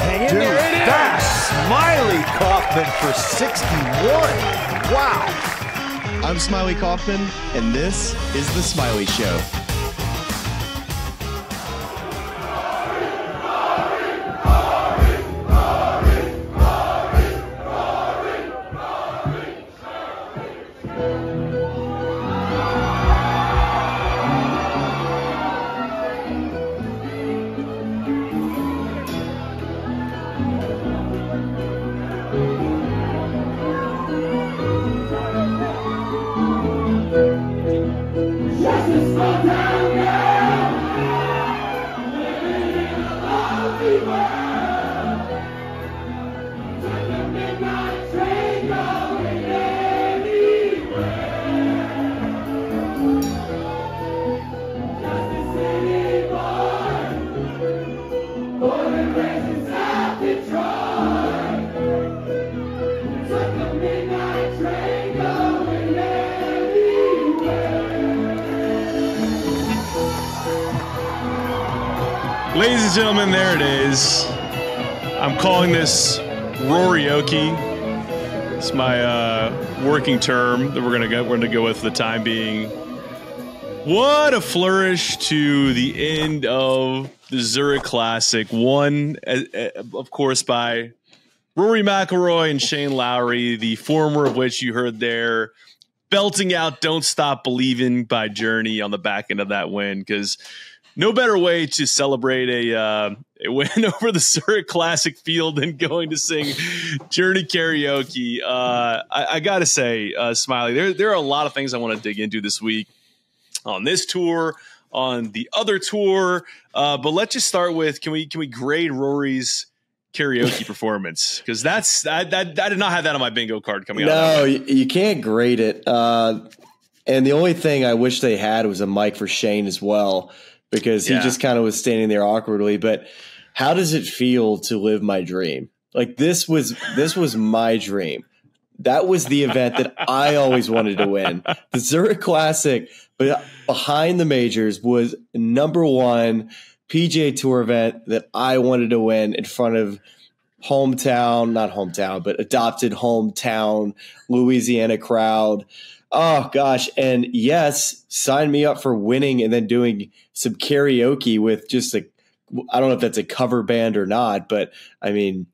Hang in there, it is. That's Smylie Kaufman for 61. Wow. I'm Smylie Kaufman, and this is The Smylie Show. Ladies and gentlemen, there it is. I'm calling this Roryoki. It's my working term that we're gonna go with for the time being. What a flourish to the end of the Zurich Classic, won of course by Rory McIlroy and Shane Lowry, the former of which you heard there, belting out "Don't Stop Believin'" by Journey on the back end of that win, because no better way to celebrate a win over the Zurich Classic field than going to sing Journey karaoke. I got to say, Smylie, there are a lot of things I want to dig into this week on this tour, on the other tour. But let's just start with, can we grade Rory's karaoke performance? Because I did not have that on my bingo card coming out. No, you can't grade it. And the only thing I wish they had was a mic for Shane as well, because he just kind of was standing there awkwardly. But how does it feel to live my dream? Like, this was my dream. That was the event that I always wanted to win. The Zurich Classic, but behind the majors, was #1 PGA Tour event that I wanted to win in front of adopted hometown Louisiana crowd. Oh, gosh. And yes, sign me up for winning and then doing some karaoke with just I don't know if that's a cover band or not, but I mean,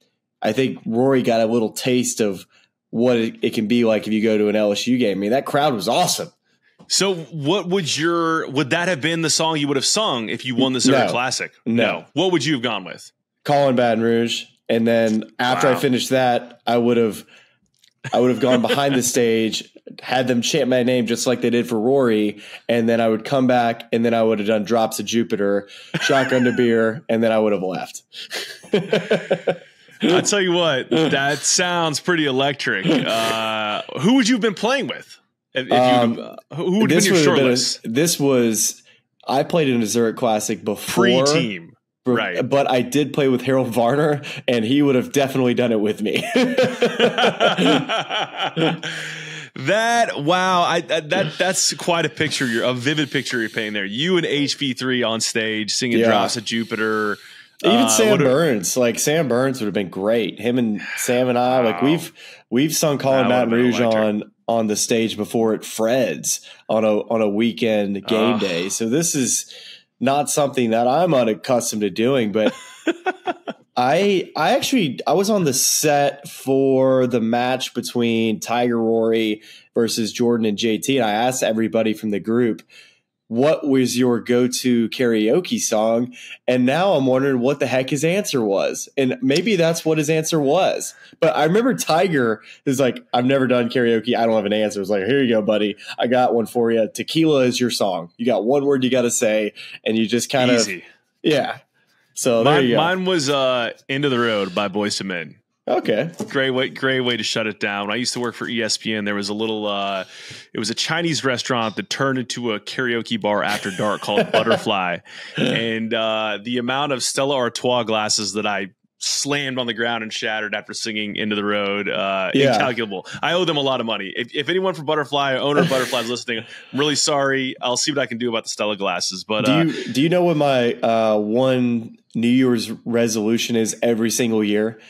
I think Rory got a little taste of what it can be like if you go to an LSU game. I mean, that crowd was awesome. So what would that have been the song you would have sung if you won the Zurich Classic? No. What would you have gone with? Calling Baton Rouge. And then after I finished that, I would have gone behind the stage, had them chant my name just like they did for Rory, and then I would come back, and then I would have done Drops of Jupiter, Shotgun to Beer, and then I would have left. I'll tell you what, that sounds pretty electric. Who would you have been playing with? Who would have been your shortlist? I played in a Zurich Classic before. Pre-team. Right. But I did play with Harold Varner, and he would have definitely done it with me. That's quite a picture. A vivid picture you're painting there. You and HV3 on stage singing Drops of Jupiter. Even Sam Burns, Sam Burns would have been great. Him and Sam and I, we've sung Calling Baton Rouge on the stage before at Fred's on a weekend game day. So this is not something that I'm unaccustomed to doing, but I was on the set for the match between Tiger Rory versus Jordan and JT, and I asked everybody from the group, what was your go-to karaoke song? And now I'm wondering what the heck his answer was. And maybe that's what his answer was. But I remember Tiger is like, I've never done karaoke. I don't have an answer. It's like, here you go, buddy. I got one for you. Tequila is your song. You got one word you got to say, and you just kind of – yeah. So there you go. Mine was End of the Road by Boyz II Men. Okay. Great way to shut it down. When I used to work for ESPN, there was a little it was a Chinese restaurant that turned into a karaoke bar after dark called Butterfly. And the amount of Stella Artois glasses that I slammed on the ground and shattered after singing Into the Road, incalculable. I owe them a lot of money. If anyone from Butterfly, owner of Butterfly, is listening, I'm really sorry. I'll see what I can do about the Stella glasses. But do you know what my one New Year's resolution is every single year.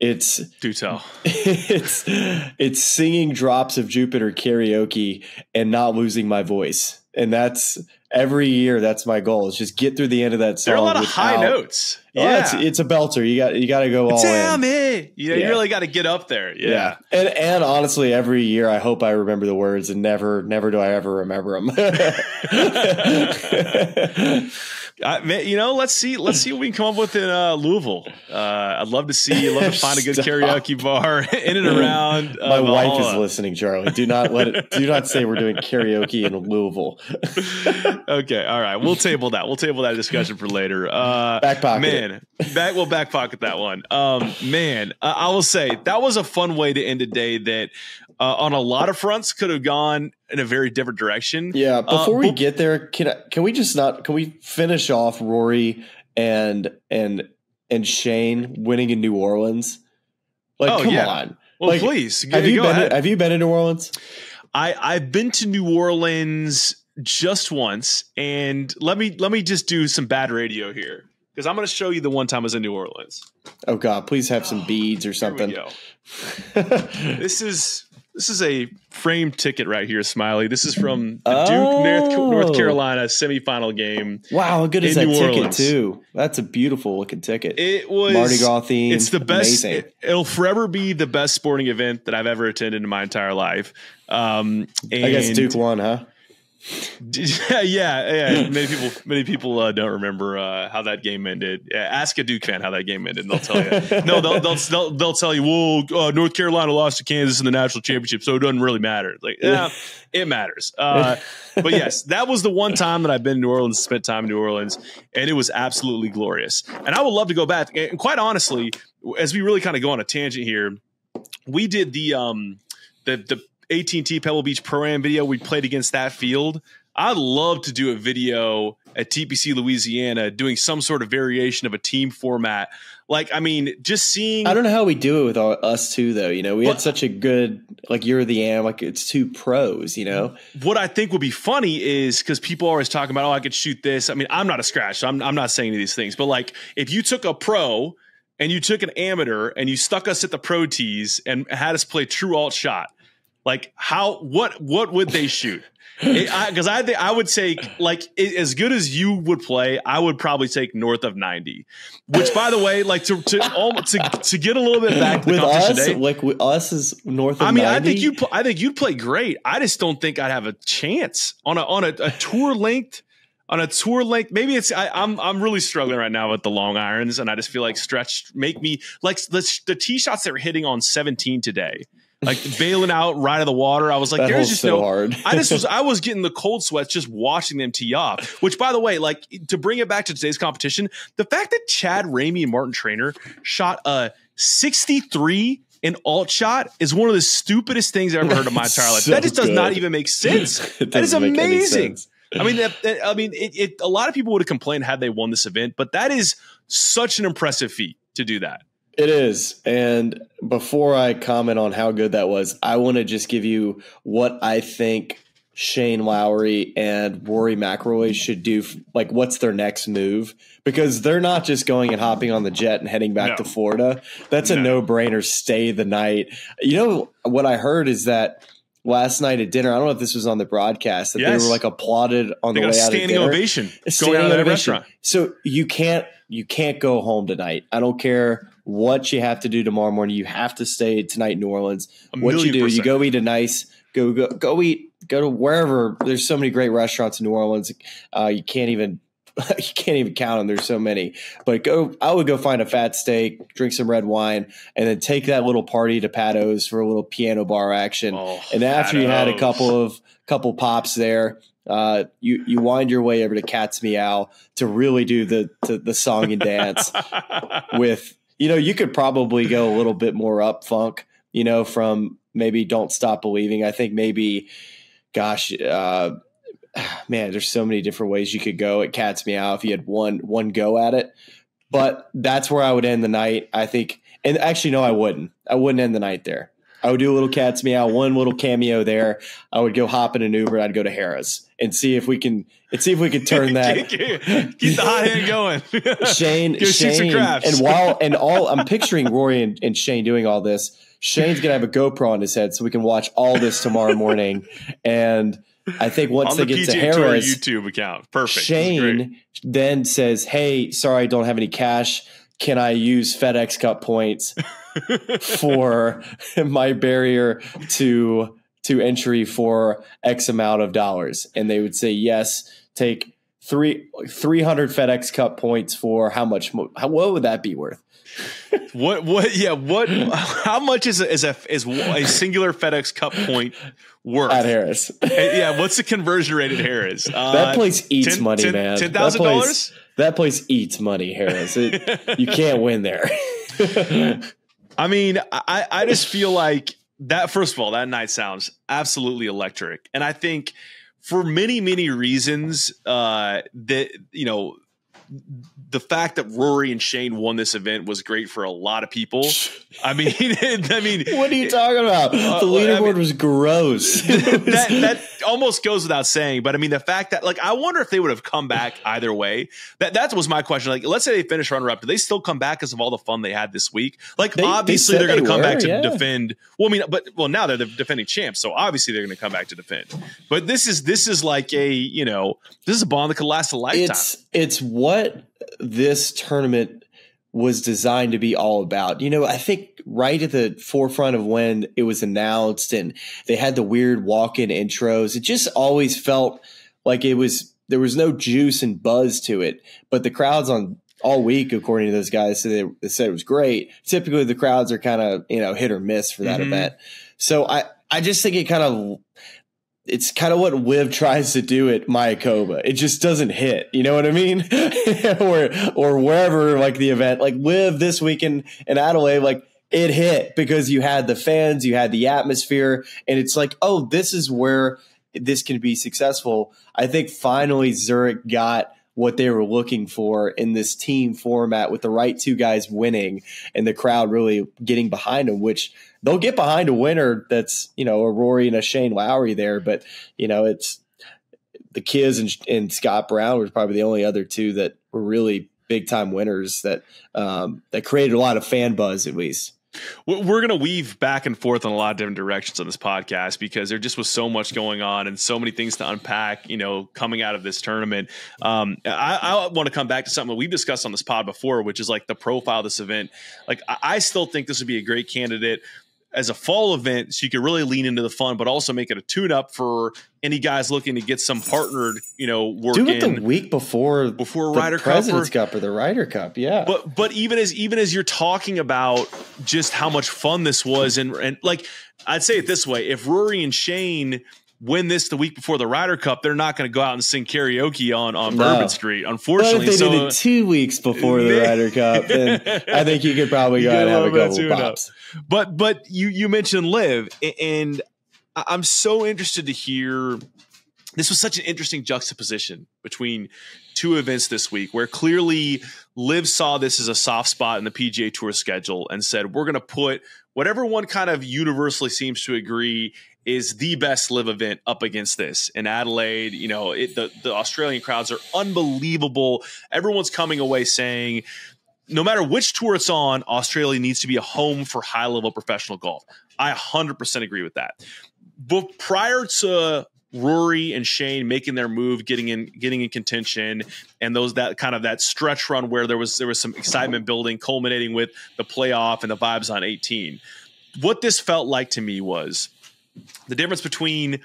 It's do tell. It's singing Drops of Jupiter karaoke and not losing my voice. And that's every year. That's my goal. Is just get through the end of that song. There are a lot of high notes. Yeah, oh, it's a belter. You got to go all in. You really got to get up there. Yeah. And honestly, every year I hope I remember the words, and never do I ever remember them. Let's see what we can come up with in Louisville. I'd love to see. I'd love to find a good karaoke bar in and around. My wife is listening, Charlie. Do not say we're doing karaoke in Louisville. Okay, all right. We'll table that. We'll table that discussion for later. Back pocket, man. We'll back pocket that one. I will say that was a fun way to end a day that on a lot of fronts could have gone in a very different direction. Yeah. Before we get there, can we finish off Rory and Shane winning in New Orleans? Come on. Well, please. Have you been in New Orleans? I've been to New Orleans just once, and let me just do some bad radio here, because I'm going to show you the one time I was in New Orleans. Oh God, please have some beads or something. Here we go. This is a framed ticket right here, Smylie. This is from the Duke North Carolina semifinal game. Wow, how good is that ticket too? That's a beautiful looking ticket. It was Mardi Gras themed. It's the best. It'll forever be the best sporting event that I've ever attended in my entire life. I guess Duke won, huh? Yeah. Many people don't remember how that game ended. Yeah, ask a Duke fan how that game ended, and they'll tell you. No, they'll tell you, well, North Carolina lost to Kansas in the national championship, so it doesn't really matter. Like, it matters. But yes, that was the one time that I've been in New Orleans, spent time in New Orleans, and it was absolutely glorious. And I would love to go back. And quite honestly, as we really kind of go on a tangent here, we did the AT&T Pebble Beach Pro-Am video. We played against that field. I'd love to do a video at TPC Louisiana doing some sort of variation of a team format. Just seeing. I don't know how we do it with us two, though. We had such a good, you're the AM, it's two pros, What I think would be funny is, because people are always talking about, I could shoot this. I mean, I'm not a scratch, so I'm not saying any of these things. But if you took a pro and you took an amateur and you stuck us at the pro tees and had us play true alt shot, what would they shoot? Because I would take as good as you would play, I would probably take north of 90. Which, by the way, to get a little bit back to the competition today, with us is north of 90. I mean, I think you'd play great. I just don't think I'd have a chance on a tour length. On a tour length, maybe it's I'm really struggling right now with the long irons, and I just feel like stretch make me the tee shots that were hitting on 17 today. Bailing out right of the water. I was like, there's just so hard. I was getting the cold sweats just watching them tee off, which, by the way, to bring it back to today's competition, the fact that Chad Ramey and Martin Traynor shot a 63 in alt shot is one of the stupidest things I've ever heard in my entire life. That just does not even make sense. That is amazing. I mean, a lot of people would have complained had they won this event, but that is such an impressive feat to do that. It is. And before I comment on how good that was, I want to just give you what I think Shane Lowry and Rory McIlroy should do. What's their next move? Because they're not just going and hopping on the jet and heading back to Florida. That's a no-brainer. Stay the night. What I heard is that last night at dinner, I don't know if this was on the broadcast, that they were applauded on the way out of dinner. They got a standing ovation going out of the restaurant. So you can't go home tonight. I don't care what you have to do tomorrow morning. You have to stay tonight in New Orleans. What you do, you go eat a nice, go to wherever. There's so many great restaurants in New Orleans. You can't even count them. There's so many, but I would go find a fat steak, drink some red wine, and then take that little party to Pato's for a little piano bar action. And after Pato's, you had a couple pops there, you wind your way over to Cat's Meow to really do the song and dance with. You could probably go a little bit more up funk, from maybe Don't Stop Believing. I think maybe, there's so many different ways you could go at Cat's Meow if you had one go at it. But that's where I would end the night, I think. And actually, no, I wouldn't. I wouldn't end the night there. I would do a little cat's meow, one little cameo there. I would go hop in an Uber. I'd go to Harrah's and see if we could turn that. Keep the hot hand going. Shane and while I'm picturing Rory and Shane doing all this, Shane's going to have a GoPro on his head so we can watch all this tomorrow morning. And I think once they get to Harrah's YouTube account, perfect. Shane then says, "Hey, sorry, I don't have any cash. Can I use FedEx Cup points for my barrier to entry for X amount of dollars?" And they would say, "Yes, take 300 FedEx Cup points for how much? What would that be worth?" What? Yeah. What? How much is a singular FedEx Cup point worth at Harrah's? Yeah. What's the conversion rate at Harrah's? That place eats money, man. $10,000. That place eats money, Harrah's. You can't win there. I mean, I just feel like that. First of all, that night sounds absolutely electric, and I think for many reasons that the fact that Rory and Shane won this event was great for a lot of people. I mean, what are you talking about? The leaderboard was gross. that almost goes without saying, but I mean, the fact that, like, I wonder if they would have come back either way. That was my question. Like, let's say they finish runner-up. Do they still come back because of all the fun they had this week? Like, obviously they're going to come back to defend. Well, I mean, now they're the defending champs. So obviously they're going to come back to defend, but this is like this is a bond that could last a lifetime. It's what this tournament was designed to be all about. I think right at the forefront of when it was announced and they had the weird walk-in intros, it just always felt like there was no juice and buzz to it. But the crowds on all week, according to those guys, so they said it was great. Typically the crowds are kind of, hit or miss for that event. So I just think it's kind of what Wiv tries to do at Mayakoba. It just doesn't hit. You know what I mean? or wherever, like the event, like Wiv this weekend in Adelaide, like it hit because you had the fans, you had the atmosphere, and it's like, oh, this is where this can be successful. I think finally Zurich got what they were looking for in this team format with the right two guys winning and the crowd really getting behind them, which they'll get behind a winner that's, a Rory and a Shane Lowry there. But, it's the kids and Scott Brown were probably the only other two that were really big time winners that created a lot of fan buzz, at least. We're going to weave back and forth in a lot of different directions on this podcast because there just was so much going on and so many things to unpack, coming out of this tournament. I want to come back to something that we've discussed on this pod before, which is like the profile of this event. Like, I still think this would be a great candidate as a fall event, so you could really lean into the fun, but also make it a tune-up for any guys looking to get some partnered, work. Do it the week before the Ryder President's Cup or the Ryder Cup, yeah. But even as you're talking about just how much fun this was, and like I'd say it this way: if Rory and Shane win this the week before the Ryder Cup, they're not going to go out and sing karaoke on Bourbon Street, unfortunately. Well, if they did it 2 weeks before the Ryder Cup, then I think you could probably go and have a couple of pops. But you mentioned Liv, and I'm so interested to hear. This was such an interesting juxtaposition between two events this week, where clearly Liv saw this as a soft spot in the PGA Tour schedule and said, "We're going to put whatever one kind of universally seems to agree is the best live event up against this." In Adelaide, the Australian crowds are unbelievable. Everyone's coming away saying, no matter which tour it's on, Australia needs to be a home for high-level professional golf. I 100% agree with that. But prior to Rory and Shane making their move, getting in contention, and that stretch run where there was some excitement building, culminating with the playoff and the vibes on 18. What this felt like to me was the difference between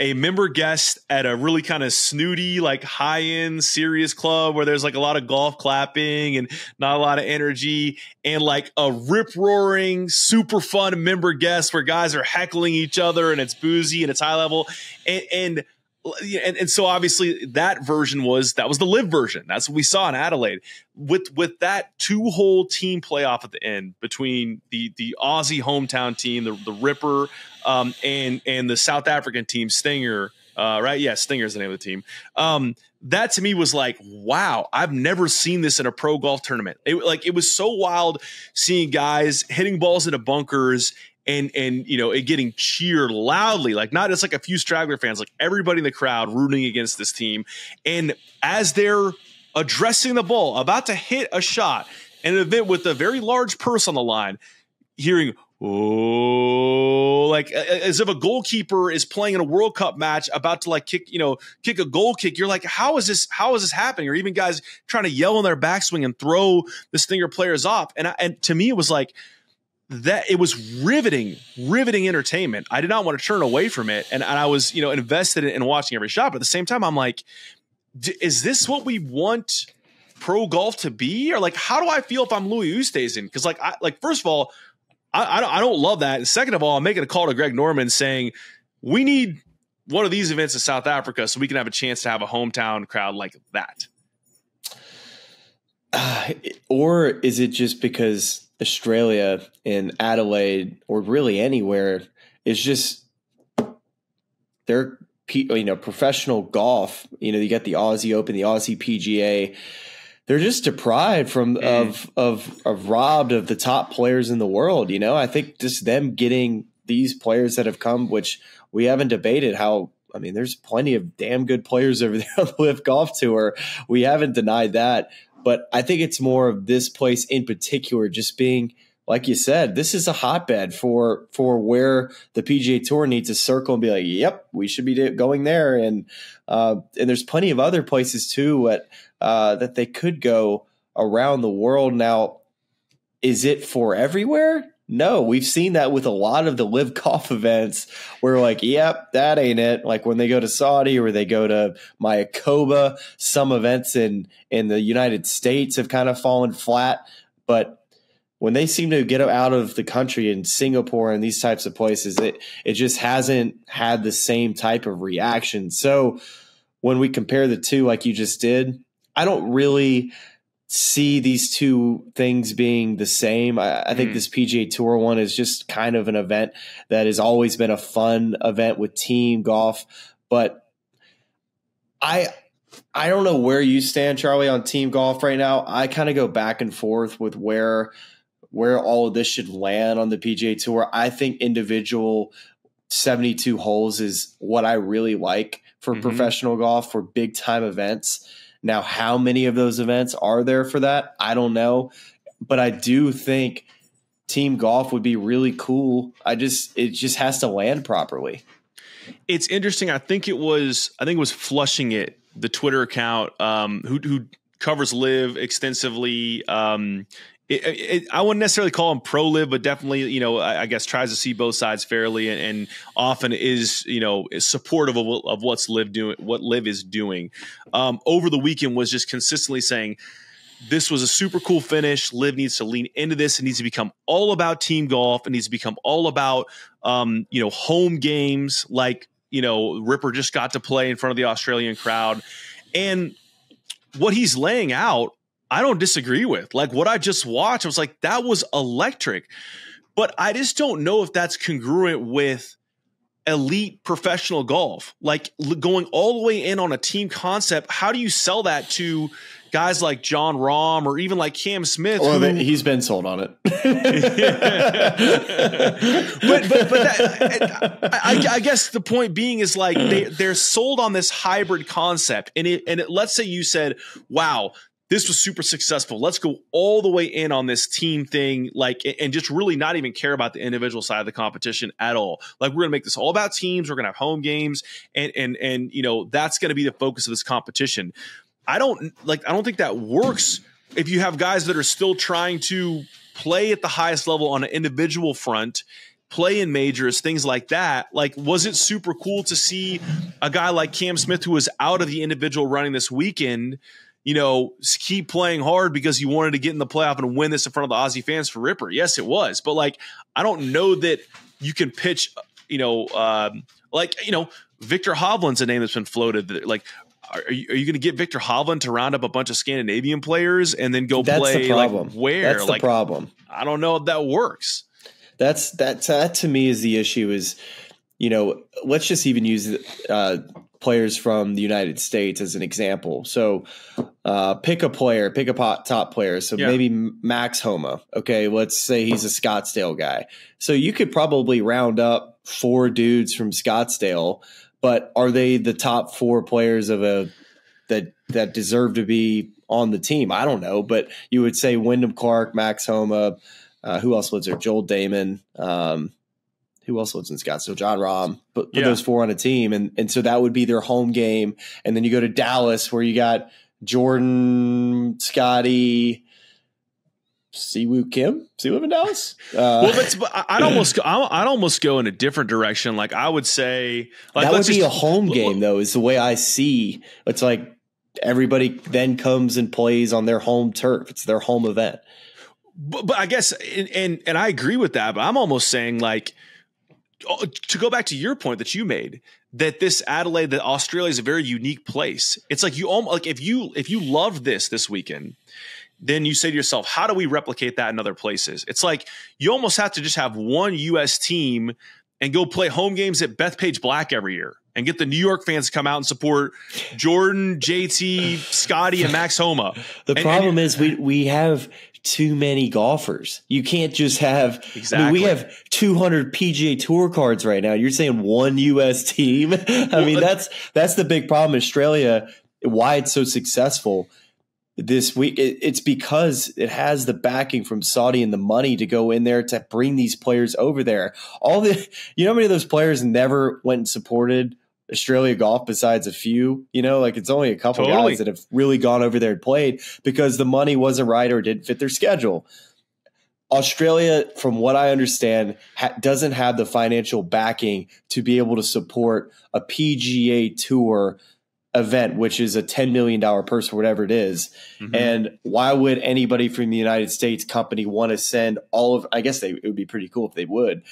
a member guest at a really kind of snooty, like high-end serious club where there's like a lot of golf clapping and not a lot of energy, and like a rip-roaring, super fun member guest where guys are heckling each other and it's boozy and it's high level. And so obviously that version was the live version. That's what we saw in Adelaide with that two-hole team playoff at the end between the Aussie hometown team, the Ripper, and the South African team, Stinger. Right? Yeah, Stinger's the name of the team. That to me was like, wow, I've never seen this in a pro golf tournament. It was so wild seeing guys hitting balls into bunkers and you know, it getting cheered loudly, like not just like a few straggler fans, like everybody in the crowd rooting against this team. And as they're addressing the ball, about to hit a shot, and an event with a very large purse on the line, hearing, oh, like as if a goalkeeper is playing in a World Cup match about to like kick, you know, kick a goal kick. You're like, how is this happening? Or even guys trying to yell on their backswing and throw the Stinger players off. And to me, it was like that. It was riveting entertainment. I did not want to turn away from it. And I was, you know, invested in watching every shot. But at the same time, I'm like, is this what we want pro golf to be? Or like, how do I feel if I'm Louis Oosthuizen? Because like, first of all, I don't love that. And second of all, I'm making a call to Greg Norman saying we need one of these events in South Africa so we can have a chance to have a hometown crowd like that. Or is it just because Australia and Adelaide, or really anywhere, is just they're, you know, professional golf? You know, you got the Aussie Open, the Aussie PGA. They're just deprived robbed of the top players in the world. You know, I think just them getting these players that have come, which we haven't debated how, I mean, there's plenty of damn good players over there on the LIV Golf Tour. We haven't denied that, but I think it's more of this place in particular, just being, like you said, this is a hotbed for where the PGA Tour needs to circle and be like, yep, we should be going there. And there's plenty of other places too that they could go around the world. Now, is it for everywhere? No, we've seen that with a lot of the LIV Golf events where like, yep, that ain't it. Like when they go to Saudi or they go to Mayakoba, some events in the United States have kind of fallen flat. But when they seem to get out of the country in Singapore and these types of places, it just hasn't had the same type of reaction. So when we compare the two, like you just did, I don't really see these two things being the same. I think this PGA Tour one is just kind of an event that has always been a fun event with team golf. But I don't know where you stand, Charlie, on team golf right now. I kind of go back and forth with where all of this should land on the PGA Tour. I think individual 72 holes is what I really like for professional golf, for big time events. Now, how many of those events are there for that? I don't know. But I do think team golf would be really cool. It just has to land properly. It's interesting. I think it was Flushing It, the Twitter account, who covers LIV extensively. I wouldn't necessarily call him pro LIV, but definitely, you know, I guess tries to see both sides fairly and often is, you know, is supportive of what LIV is doing. Over the weekend was just consistently saying this was a super cool finish. LIV needs to lean into this. It needs to become all about team golf. It needs to become all about, you know, home games. Like, you know, Ripper just got to play in front of the Australian crowd, and what he's laying out, I don't disagree with. Like what I just watched, I was like, that was electric. But I just don't know if that's congruent with elite professional golf. Like going all the way in on a team concept, how do you sell that to guys like Jon Rahm or even like Cam Smith? Or he's been sold on it. but I guess the point being is like they're sold on this hybrid concept. And let's say you said, wow, this was super successful. Let's go all the way in on this team thing, like, and just really not even care about the individual side of the competition at all. Like, we're going to make this all about teams. We're going to have home games, and you know, that's going to be the focus of this competition. I don't think that works if you have guys that are still trying to play at the highest level on an individual front, play in majors, things like that. Like, was it super cool to see a guy like Cam Smith, who was out of the individual running this weekend, you know, keep playing hard because you wanted to get in the playoff and win this in front of the Aussie fans for Ripper? Yes, it was. But like, I don't know that you can pitch, you know, like, you know, Victor Hovland's a name that's been floated. Like, are you going to get Victor Hovland to round up a bunch of Scandinavian players and then go play like where? That's the problem. I don't know if that works. That to me is the issue is, you know, let's just even use players from the United States as an example. So Pick a player, pick a top player. So maybe Max Homa. Okay, let's say he's a Scottsdale guy. So you could probably round up four dudes from Scottsdale, but are they the top four players of a that deserve to be on the team? I don't know, but you would say Wyndham Clark, Max Homa. Who else lives there? Joel Damon. Who else lives in Scottsdale? Jon Rahm. But put those four on a team, and so that would be their home game. And then you go to Dallas, where you got Jordan, Scotty, Si Woo Kim. Si Woo in Dallas? Well, that's, I'd almost go in a different direction. Like I would say, like, that would be a home game, though. Is the way I see. It's like everybody then comes and plays on their home turf. It's their home event. But I guess, and I agree with that. But I'm almost saying, like, to go back to your point that you made, that this Adelaide, that Australia is a very unique place. It's like you almost, like if you love this weekend, then you say to yourself, how do we replicate that in other places? It's like you almost have to just have one U.S. team and go play home games at Bethpage Black every year and get the New York fans to come out and support Jordan, JT, Scotty, and Max Homa. The problem is we have too many golfers. You can't just have exactly. I mean, we have 200 PGA Tour cards right now. You're saying one U.S. team. I mean, that's the big problem. Australia, why it's so successful this week, it's because it has the backing from Saudi and the money to go in there to bring these players over there. You know, how many of those players never went and supported Australia golf besides a few, you know, like it's only a couple guys that have really gone over there and played because the money wasn't right or didn't fit their schedule. Australia, from what I understand, doesn't have the financial backing to be able to support a PGA Tour event, which is a $10 million purse or whatever it is. Mm-hmm. And why would anybody from the United States company want to send all of, I guess it would be pretty cool if they would,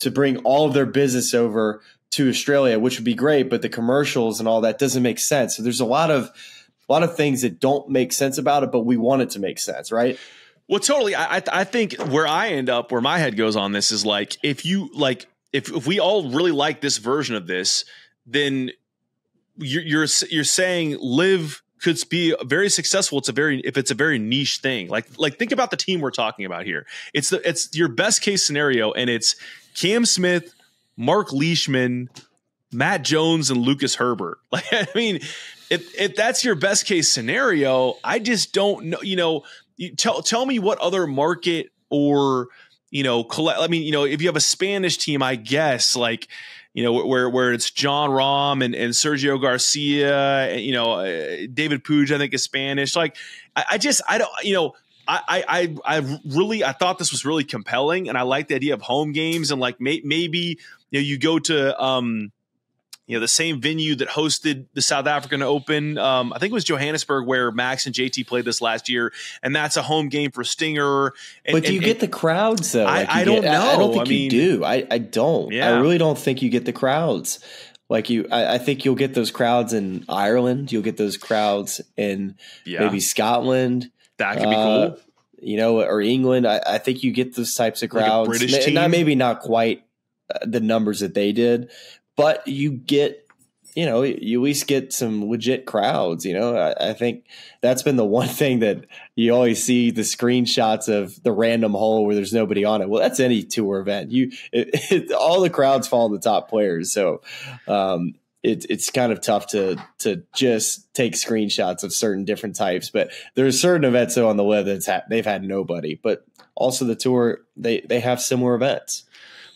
to bring all of their business over to Australia, which would be great, but the commercials and all that doesn't make sense. So there's a lot of things that don't make sense about it, but we want it to make sense, right? Well, totally. I think where I end up, where my head goes on this is like, if we all really like this version of this, then you're saying live could be very successful. If it's a very niche thing, like think about the team we're talking about here. It's your best case scenario, and it's Cam Smith, Mark Leishman, Matt Jones, and Lucas Herbert. Like, I mean, if that's your best case scenario, I just don't know. You know, tell me what other market or, you know, I mean, you know, if you have a Spanish team, I guess, like, you know, where it's Jon Rahm and Sergio Garcia, and, you know, David Puig, I think is Spanish. Like, I don't, you know. I thought this was really compelling, and I like the idea of home games, and like maybe you know you go to you know the same venue that hosted the South African Open. I think it was Johannesburg where Max and JT played this last year, and that's a home game for Stinger. But do you get the crowds though? Like I don't know. I don't think you do. I don't. Yeah. I really don't think you get the crowds. Like I think you'll get those crowds in Ireland. You'll get those crowds in maybe Scotland. That could be cool, you know, or England. I think you get those types of crowds, like British team. Maybe not quite the numbers that they did, but you get, you know, you at least get some legit crowds. You know, I think that's been the one thing that you always see the screenshots of the random hole where there's nobody on it. Well, that's any tour event. All the crowds fall on the top players, so. It's kind of tough to just take screenshots of certain different types, but there's certain events though on the web that's they've had nobody, but also the tour they have similar events.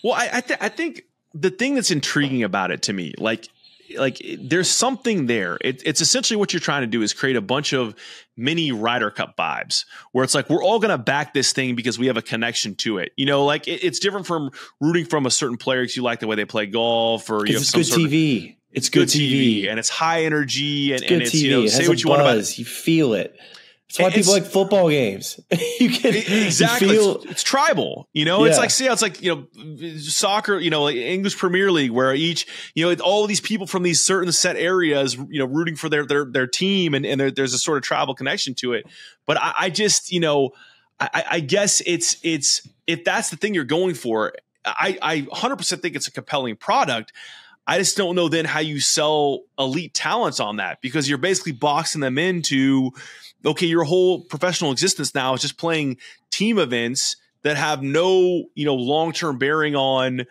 Well, I think the thing that's intriguing about it to me, like there's something there. It's essentially what you're trying to do is create a bunch of mini Ryder Cup vibes where it's like, we're all going to back this thing because we have a connection to it. You know, like it's different from rooting from a certain player because you like the way they play golf or you have some sort of TV. It's good TV, and it's high energy, and it's you know, it say what you want about it. You feel it. That's why people like football games. You can exactly. You feel, it's tribal, you know. Yeah. It's like see, it's like you know, soccer, you know, like English Premier League, where each you know, all of these people from these certain set areas, you know, rooting for their team, and there's a sort of tribal connection to it. But I just you know, I guess it's if that's the thing you're going for, I 100% think it's a compelling product. I just don't know then how you sell elite talents on that, because you're basically boxing them into, okay, your whole professional existence now is just playing team events that have no, you know, long-term bearing on,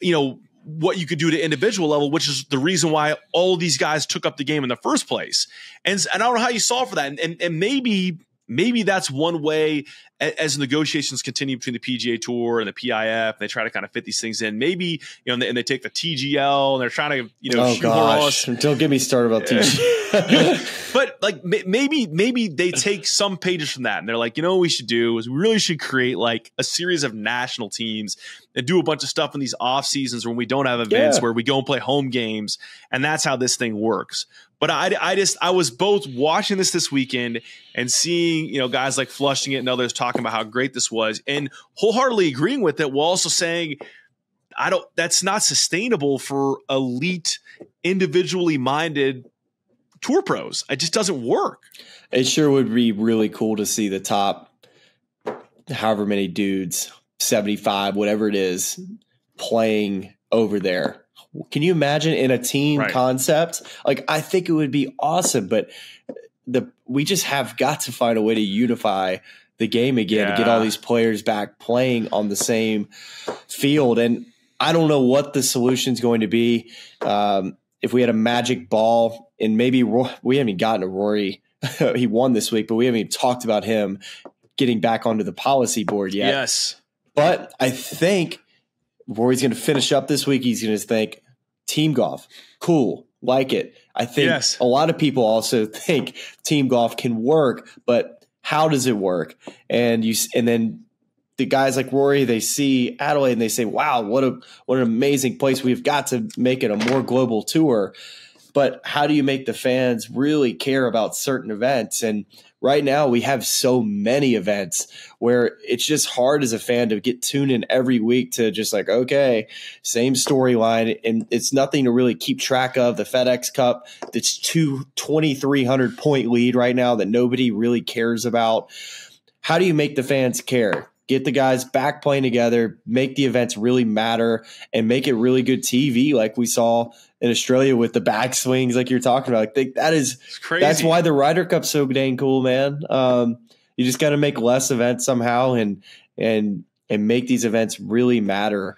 you know, what you could do to individual level, which is the reason why all these guys took up the game in the first place. And I don't know how you solve for that. And maybe that's one way, as negotiations continue between the PGA Tour and the PIF, and they try to kind of fit these things in. Maybe, you know, and they take the TGL and they're trying to, you know, don't get me started about TGL. But like, maybe they take some pages from that and they're like, you know, what we should do is we really should create like a series of national teams and do a bunch of stuff in these off seasons when we don't have events, where we go and play home games, and that's how this thing works. But I was both watching this weekend and seeing, you know, guys like Flushing It and others talking about how great this was and wholeheartedly agreeing with it, while also saying, that's not sustainable for elite, individually minded tour pros. It just doesn't work. It sure would be really cool to see the top, however many dudes, 75, whatever it is, playing over there. Can you imagine in a team concept? Like, I think it would be awesome, but we just have got to find a way to unify the game again, to get all these players back playing on the same field. And I don't know what the solution is going to be. If we had a magic ball, and maybe we haven't even gotten to Rory. He won this week, but we haven't even talked about him getting back onto the policy board yet. Yes. But I think Rory's going to finish up this week. He's going to think team golf. Cool. Like it. I think a lot of people also think team golf can work, but how does it work? And then the guys like Rory, they see Adelaide and they say, wow, what an amazing place. We've got to make it a more global tour. But how do you make the fans really care about certain events? And right now we have so many events where it's just hard as a fan to get tuned in every week to just like, okay, same storyline. And it's nothing to really keep track of. The FedEx Cup, that's 2,300 point lead right now that nobody really cares about. How do you make the fans care? Get the guys back playing together, make the events really matter, and make it really good TV like we saw in Australia with the back swings, like you're talking about. I think that is crazy. That's why the Ryder Cup's so dang cool, man. You just got to make less events somehow and make these events really matter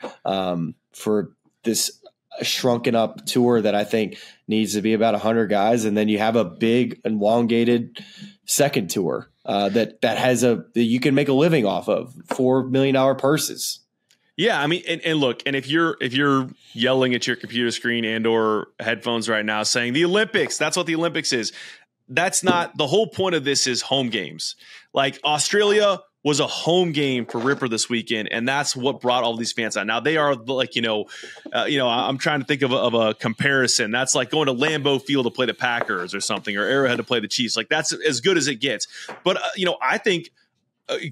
for this shrunken up tour that I think needs to be about 100 guys, and then you have a big elongated second tour that has that you can make a living off of, $4 million purses. Yeah, I mean, and look, and if you're yelling at your computer screen and or headphones right now saying the Olympics, that's what the Olympics is. That's not the whole point of this. Is home games. Like, Australia was a home game for Ripper this weekend, and that's what brought all these fans out. Now they are like, I'm trying to think of a comparison. That's like going to Lambeau Field to play the Packers or something, or Arrowhead to play the Chiefs. Like, that's as good as it gets. But I think,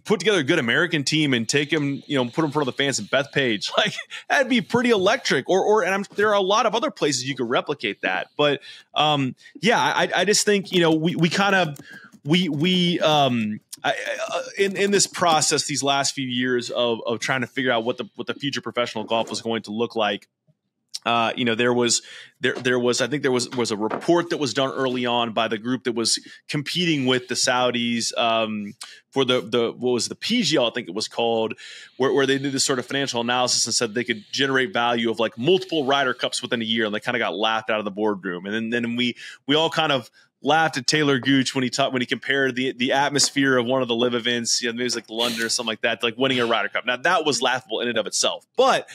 put together a good American team and take them, put them in front of the fans in Bethpage. Like, that'd be pretty electric. And there are a lot of other places you could replicate that. But I just think, in this process, these last few years of trying to figure out what the future professional golf was going to look like. There was a report that was done early on by the group that was competing with the Saudis for the what was the PGL, I think it was called, where they did this sort of financial analysis and said they could generate value of like multiple Ryder Cups within a year, and they kind of got laughed out of the boardroom. And then we all kind of laughed at Taylor Gooch when he compared the atmosphere of one of the live events, maybe it was like London or something like that, to like winning a Ryder Cup. Now that was laughable in and of itself, but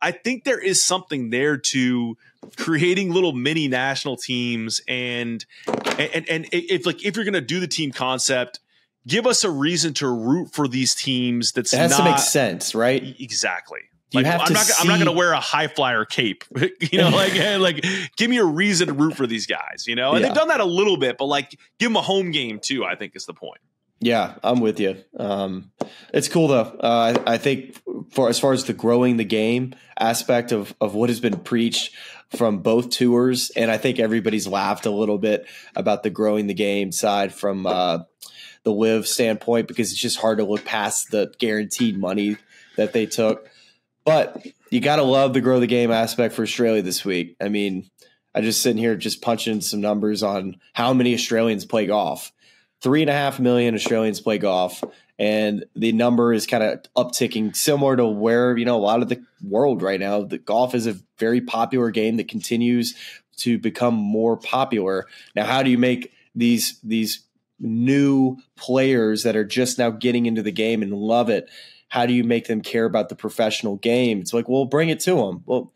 I think there is something there to creating little mini national teams, and if you're going to do the team concept, give us a reason to root for these teams. It has to make sense, right? Exactly. Like, I'm not going to wear a high flyer cape, give me a reason to root for these guys, And they've done that a little bit, but like, give them a home game too, I think is the point. Yeah, I'm with you. It's cool though. I think as far as the growing the game aspect of what has been preached from both tours, and I think everybody's laughed a little bit about the growing the game side from the live standpoint, because it's just hard to look past the guaranteed money that they took. But you got to love the grow the game aspect for Australia this week. I mean, I just sitting here just punching some numbers on how many Australians play golf. 3.5 million Australians play golf, and the number is kind of upticking, similar to where, you know, a lot of the world right now, the golf is a very popular game that continues to become more popular. Now, how do you make these new players that are just now getting into the game and love it, how do you make them care about the professional game? It's like, well, bring it to them. Well,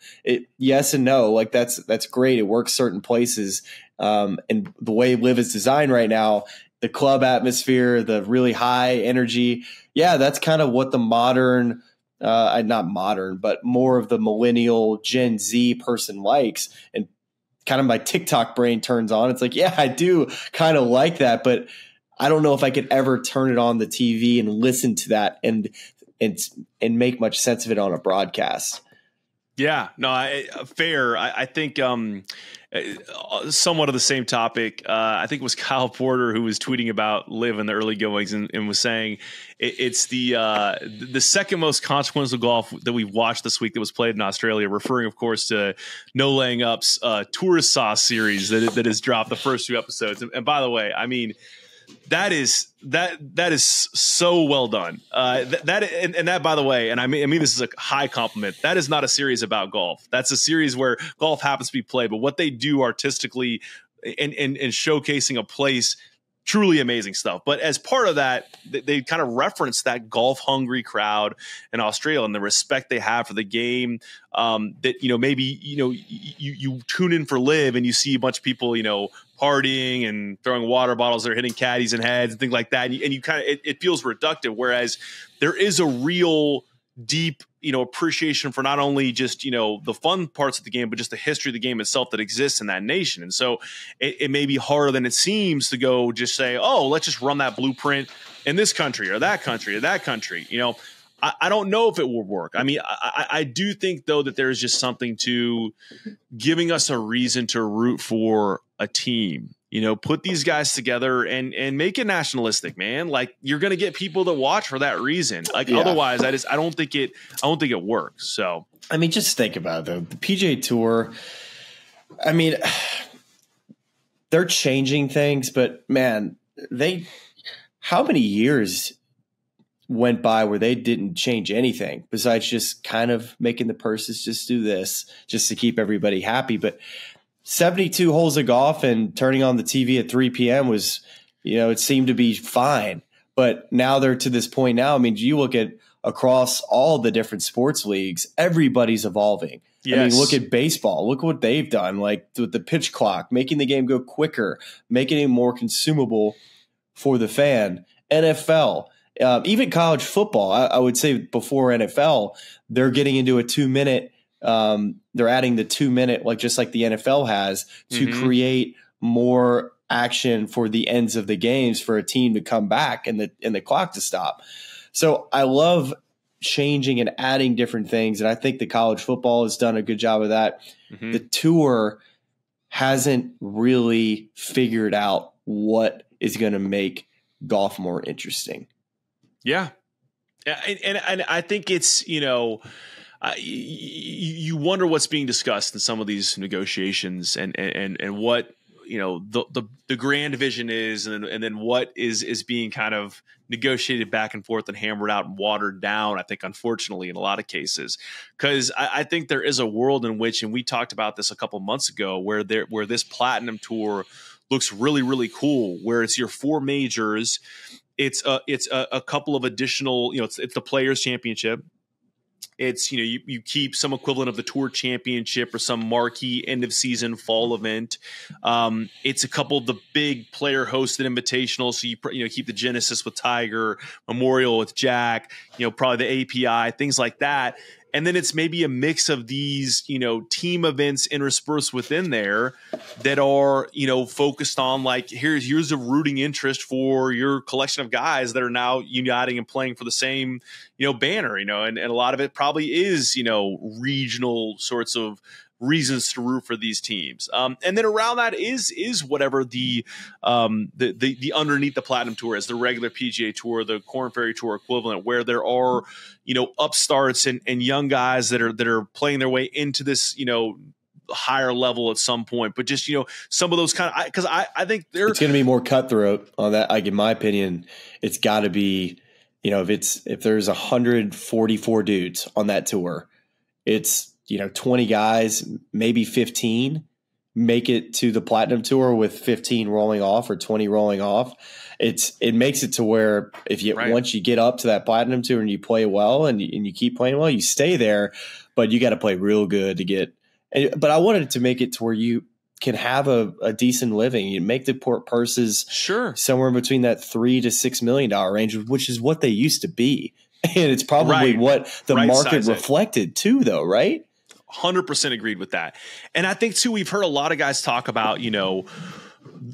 yes and no. Like that's great. It works certain places. And the way LIV is designed right now, the club atmosphere, the really high energy. Yeah, that's kind of what the modern, not modern, but more of the millennial Gen Z person likes. And kind of my TikTok brain turns on. It's like, yeah, I do kind of like that, but I don't know if I could ever turn it on the TV and listen to that and make much sense of it on a broadcast. Yeah, no, fair. I think somewhat of the same topic. I think it was Kyle Porter who was tweeting about LIV in the early goings and was saying it's the second most consequential golf that we've watched this week that was played in Australia, referring, of course, to No Laying Up's Tourist Sauce series that has dropped the first few episodes. And by the way, I mean, that is so well done. That, by the way, and I mean, this is a high compliment. That is not a series about golf. That's a series where golf happens to be played, but what they do artistically and showcasing a place, truly amazing stuff. But as part of that, they kind of reference that golf hungry crowd in Australia and the respect they have for the game. That, you know, maybe, you know, you tune in for LIV and you see a bunch of people, you know, partying and throwing water bottles or hitting caddies and heads and things like that. And you kind of, it feels reductive. Whereas there is a real deep, you know, appreciation for not only just, you know, the fun parts of the game, but just the history of the game itself that exists in that nation. And so it may be harder than it seems to go just say, oh, let's just run that blueprint in this country or that country or that country. You know, I don't know if it will work. I mean, I do think, though, that there is just something to giving us a reason to root for a team. You know, put these guys together and make it nationalistic, man. Like, you're going to get people to watch for that reason. Like, yeah. Otherwise, I don't think it works. So, I mean, just think about it, though. The PGA Tour, I mean, they're changing things, but man, how many years went by where they didn't change anything besides just kind of making the purses just do this just to keep everybody happy. But 72 holes of golf and turning on the TV at 3 p.m. was, you know, it seemed to be fine. But now they're to this point now. I mean, you look at across all the different sports leagues, everybody's evolving. Yes. I mean, look at baseball. Look what they've done, like with the pitch clock, making the game go quicker, making it more consumable for the fan. NFL, even college football, I would say before NFL, they're getting into a 2-minute. They're adding the 2-minute, like just like the NFL has, to create more action for the ends of the games for a team to come back and the clock to stop. So I love changing and adding different things, and I think the college football has done a good job of that. The tour hasn't really figured out what is going to make golf more interesting. Yeah, and I think it's, you know, you wonder what's being discussed in some of these negotiations and what, you know, the grand vision is, and then what is being kind of negotiated back and forth and hammered out and watered down, I think, unfortunately, in a lot of cases, because I think there is a world in which, and we talked about this a couple months ago, where this platinum tour looks really, really cool, where it's your four majors. It's a couple of additional, you know, it's the Players Championship. It's, you know, you keep some equivalent of the Tour Championship or some marquee end of season fall event. It's a couple of the big player hosted invitational. So you know, keep the Genesis with Tiger, Memorial with Jack, you know, probably the API, things like that. And then it's maybe a mix of these, you know, team events interspersed within there that are, you know, focused on like, here's a rooting interest for your collection of guys that are now uniting and playing for the same, you know, banner, you know, and a lot of it probably is, you know, regional sorts of reasons to root for these teams. And then around that is whatever the underneath the Platinum Tour is, the regular PGA Tour, the Corn Ferry Tour equivalent, where there are, you know, upstarts and young guys that are playing their way into this, you know, higher level at some point. But just, you know, some of those kind of, because I think it's going to be more cutthroat on that. Like, in my opinion, it's got to be, you know, if there's 144 dudes on that tour, it's, you know, 20 guys, maybe 15 make it to the Platinum Tour, with 15 rolling off or 20 rolling off. It makes it to where if you, right, once you get up to that Platinum Tour and you play well and you keep playing well, you stay there, but you got to play real good to get. But I wanted to make it to where you can have a decent living. You make the port purses, sure, somewhere between that $3 to $6 million range, which is what they used to be, and it's probably what the market reflected too, though, right? 100% agreed with that. And I think too, we've heard a lot of guys talk about, you know,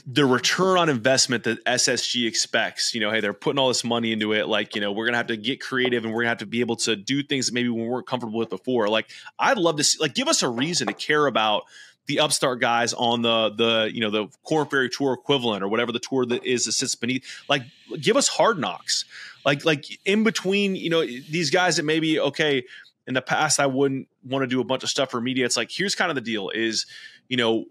the return on investment that SSG expects. You know, hey, they're putting all this money into it. Like, you know, we're going to have to get creative and we're going to have to be able to do things that maybe we weren't comfortable with before. Like, I'd love to see, like, give us a reason to care about the upstart guys on the you know, the Corn Ferry Tour equivalent or whatever the tour that is that sits beneath. Like, give us Hard Knocks. Like in between, you know, these guys that maybe, okay, in the past I wouldn't want to do a bunch of stuff for media. It's like, here's kind of the deal is, you know,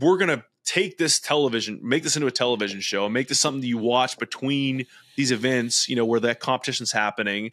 we're going to take this television, make this into a television show, and make this something that you watch between these events, you know, where that competition's happening.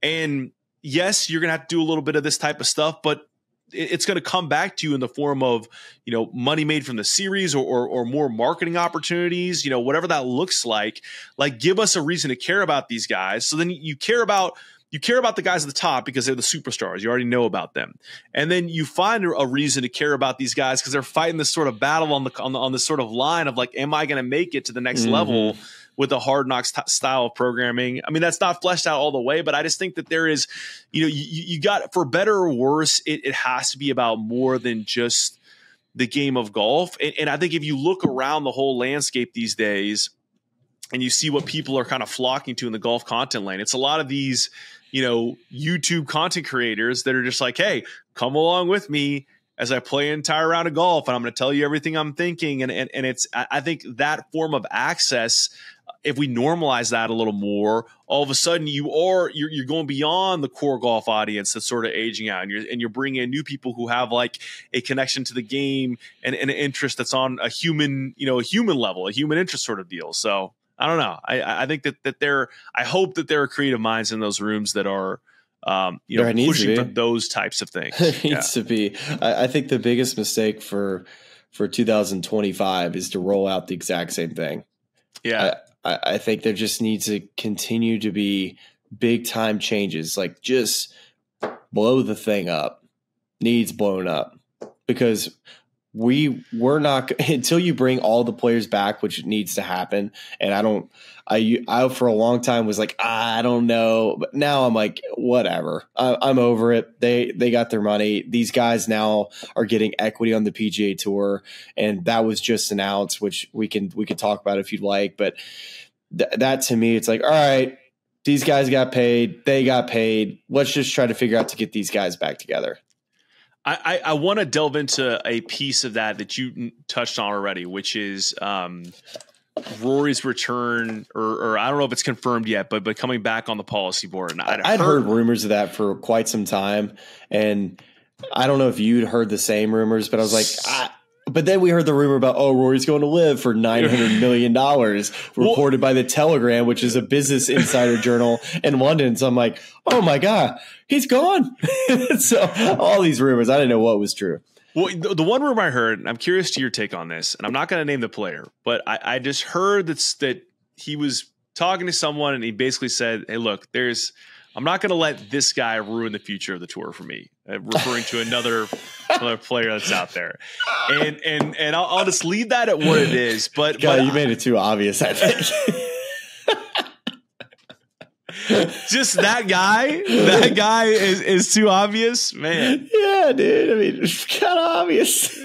And yes, you're going to have to do a little bit of this type of stuff, but it's going to come back to you in the form of, you know, money made from the series or more marketing opportunities, you know, whatever that looks like. Like, give us a reason to care about these guys. So then you care about the guys at the top because they're the superstars. You already know about them. And then you find a reason to care about these guys because they're fighting this sort of battle on this sort of line of like, am I going to make it to the next level with a Hard Knocks style of programming? I mean, that's not fleshed out all the way, but I just think that there is, you know, you got, for better or worse, it has to be about more than just the game of golf. And I think if you look around the whole landscape these days and you see what people are kind of flocking to in the golf content lane, it's a lot of these, you know, YouTube content creators that are just like, hey, come along with me as I play an entire round of golf and I'm going to tell you everything I'm thinking. And it's, I think that form of access, if we normalize that a little more, all of a sudden you're going beyond the core golf audience that's sort of aging out, and you're bringing in new people who have like a connection to the game and an interest that's on a human, you know, a human level, a human interest sort of deal. So I don't know. I think that there, I hope that there are creative minds in those rooms that are, you know, pushing for those types of things. It needs to be. I think the biggest mistake for 2025 is to roll out the exact same thing. Yeah. I think there just needs to continue to be big time changes. Like, just blow the thing up, needs blown up, because we're not, until you bring all the players back, which needs to happen. And I for a long time was like, I don't know, but now I'm like, whatever, I'm over it. They got their money. These guys now are getting equity on the PGA Tour, and that was just announced, which we could talk about if you'd like. But that to me, it's like, all right, these guys got paid, they got paid. Let's just try to figure out to get these guys back together. I want to delve into a piece of that you touched on already, which is Rory's return, or I don't know if it's confirmed yet, but coming back on the policy board. And I'd heard rumors of that for quite some time, and I don't know if you'd heard the same rumors, but I was like, but then we heard the rumor about, oh, Rory's going to live for $900 million reported by the Telegram, which is a business insider journal in London. So I'm like, oh my God, he's gone. So all these rumors, I didn't know what was true. Well, the one rumor I heard, and I'm curious to your take on this, and I'm not going to name the player, but I just heard that he was talking to someone and he basically said, hey, look, I'm not going to let this guy ruin the future of the tour for me, referring to another player that's out there. And I'll just leave that at what it is. But, God, but you made it too obvious, I think. Just that guy is too obvious, man. Yeah, dude. I mean, it's kind of obvious.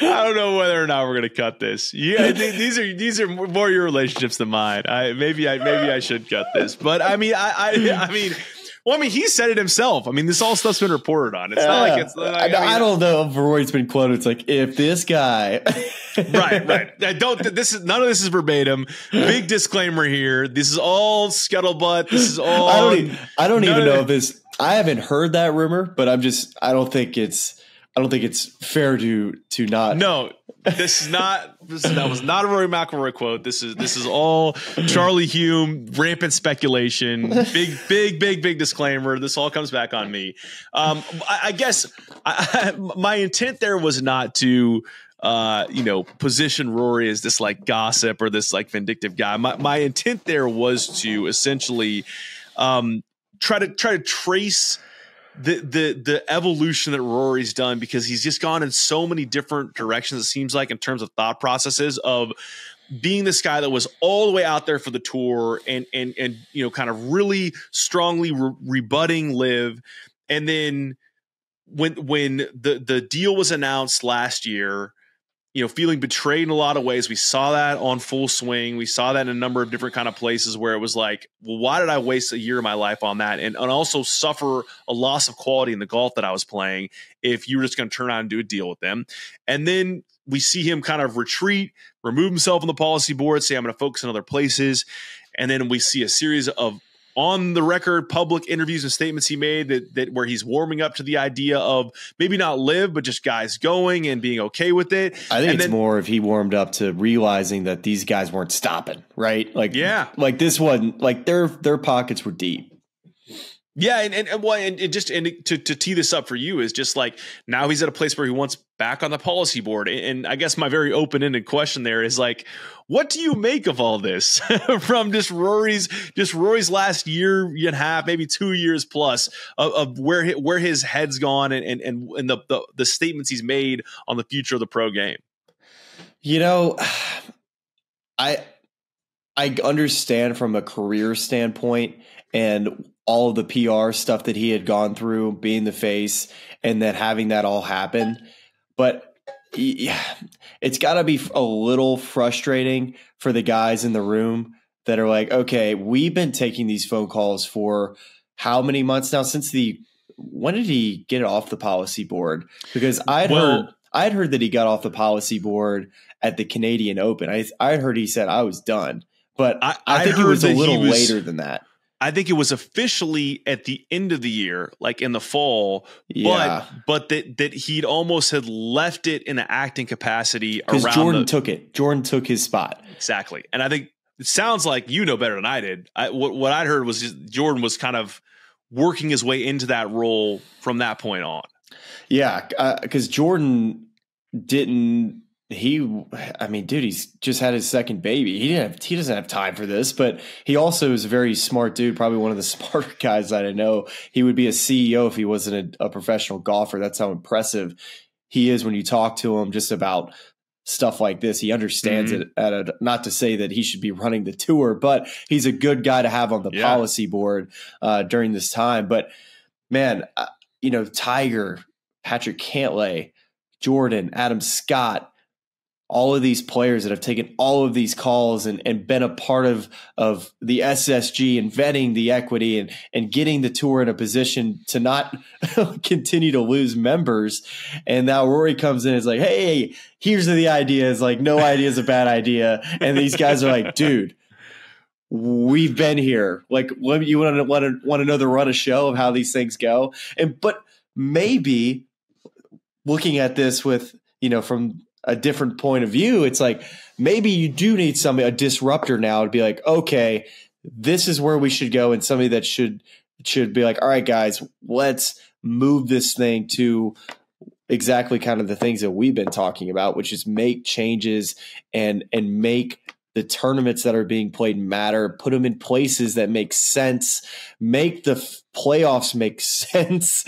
I don't know whether or not we're going to cut this. Yeah, these are more your relationships than mine. Maybe I should cut this, but I mean, I mean, Well, I mean, he said it himself. I mean, this all stuff's been reported on. It's not like it's. I don't know if Rory's been quoted. It's like, if this guy. Right. None of this is verbatim. Big disclaimer here. This is all scuttlebutt. This is all. I don't even know if this. I haven't heard that rumor, but I'm just. I don't think it's fair to not. No, this is not. That was not a Rory McIlroy quote. This is all Charlie Hume, rampant speculation. Big disclaimer. This all comes back on me. I guess my intent there was not to, position Rory as this like gossip or this like vindictive guy. My intent there was to essentially try to trace the evolution that Rory's done, because he's just gone in so many different directions, it seems like, in terms of thought processes, of being this guy that was all the way out there for the tour and kind of really strongly rebutting Liv. And then when the deal was announced last year, feeling betrayed in a lot of ways. We saw that on Full Swing. We saw that in a number of different kind of places where it was like, well, why did I waste a year of my life on that? And also suffer a loss of quality in the golf that I was playing if you were just going to turn out and do a deal with them. And then we see him kind of retreat, remove himself from the policy board, say, I'm going to focus on other places. And then we see a series of on the record public interviews and statements he made that where he's warming up to the idea of maybe not live, but just guys going and being okay with it. I think it's more if he warmed up to realizing that these guys weren't stopping, right? Like, yeah, like this one, like their pockets were deep. Yeah. And to tee this up for you is just like, now he's at a place where he wants back on the policy board. And I guess my very open-ended question there is like, what do you make of all this from just Rory's last year and a half, maybe 2 years plus of where his head's gone and the statements he's made on the future of the pro game? I understand from a career standpoint and all of the PR stuff that he had gone through, being the face and then having that all happen. But yeah, it's got to be a little frustrating for the guys in the room that are like, okay, we've been taking these phone calls for how many months now when did he get off the policy board? Because I'd heard that he got off the policy board at the Canadian Open. I heard he said I was done, but I think it was a little later than that. I think it was officially at the end of the year, like in the fall, but that he'd almost had left it in an acting capacity around. Because Jordan took his spot. Exactly. And I think it sounds like you know better than I did. What I'd heard was just Jordan was kind of working his way into that role from that point on. Yeah, because Jordan didn't. He's just had his second baby. He doesn't have time for this, but he also is a very smart dude. Probably one of the smarter guys that I know. He would be a CEO if he wasn't a professional golfer. That's how impressive he is when you talk to him just about stuff like this. He understands it not to say that he should be running the tour, but he's a good guy to have on the policy board during this time. But man, Tiger, Patrick Cantlay, Jordan, Adam Scott, all of these players that have taken all of these calls and been a part of the SSG and vetting the equity and getting the tour in a position to not continue to lose members. And now Rory comes in and is like, hey, here's the idea. It's like, no idea is a bad idea. And these guys are like, dude, we've been here. Like, you want another run of show of how these things go? But maybe looking at this with, from a different point of view, it's like maybe you do need a disruptor now to be like, okay, this is where we should go, and somebody that should be like, all right, guys, let's move this thing to exactly kind of the things that we've been talking about, which is make changes and make the tournaments that are being played matter, put them in places that make sense, make the playoffs make sense.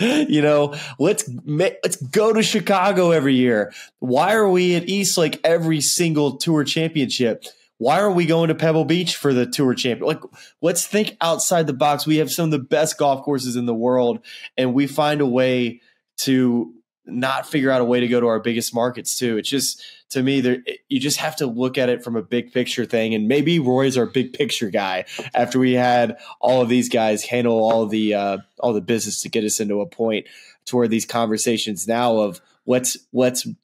Let's go to Chicago every year. Why are we at Eastlake every single tour championship? Why are we going to Pebble Beach for the tour champion? Like, let's think outside the box. We have some of the best golf courses in the world, and we find a way to not figure out a way to go to our biggest markets too. It's just, to me, you just have to look at it from a big picture thing. And maybe Roy's our big picture guy after we had all of these guys handle all the business to get us into a point toward these conversations now of let's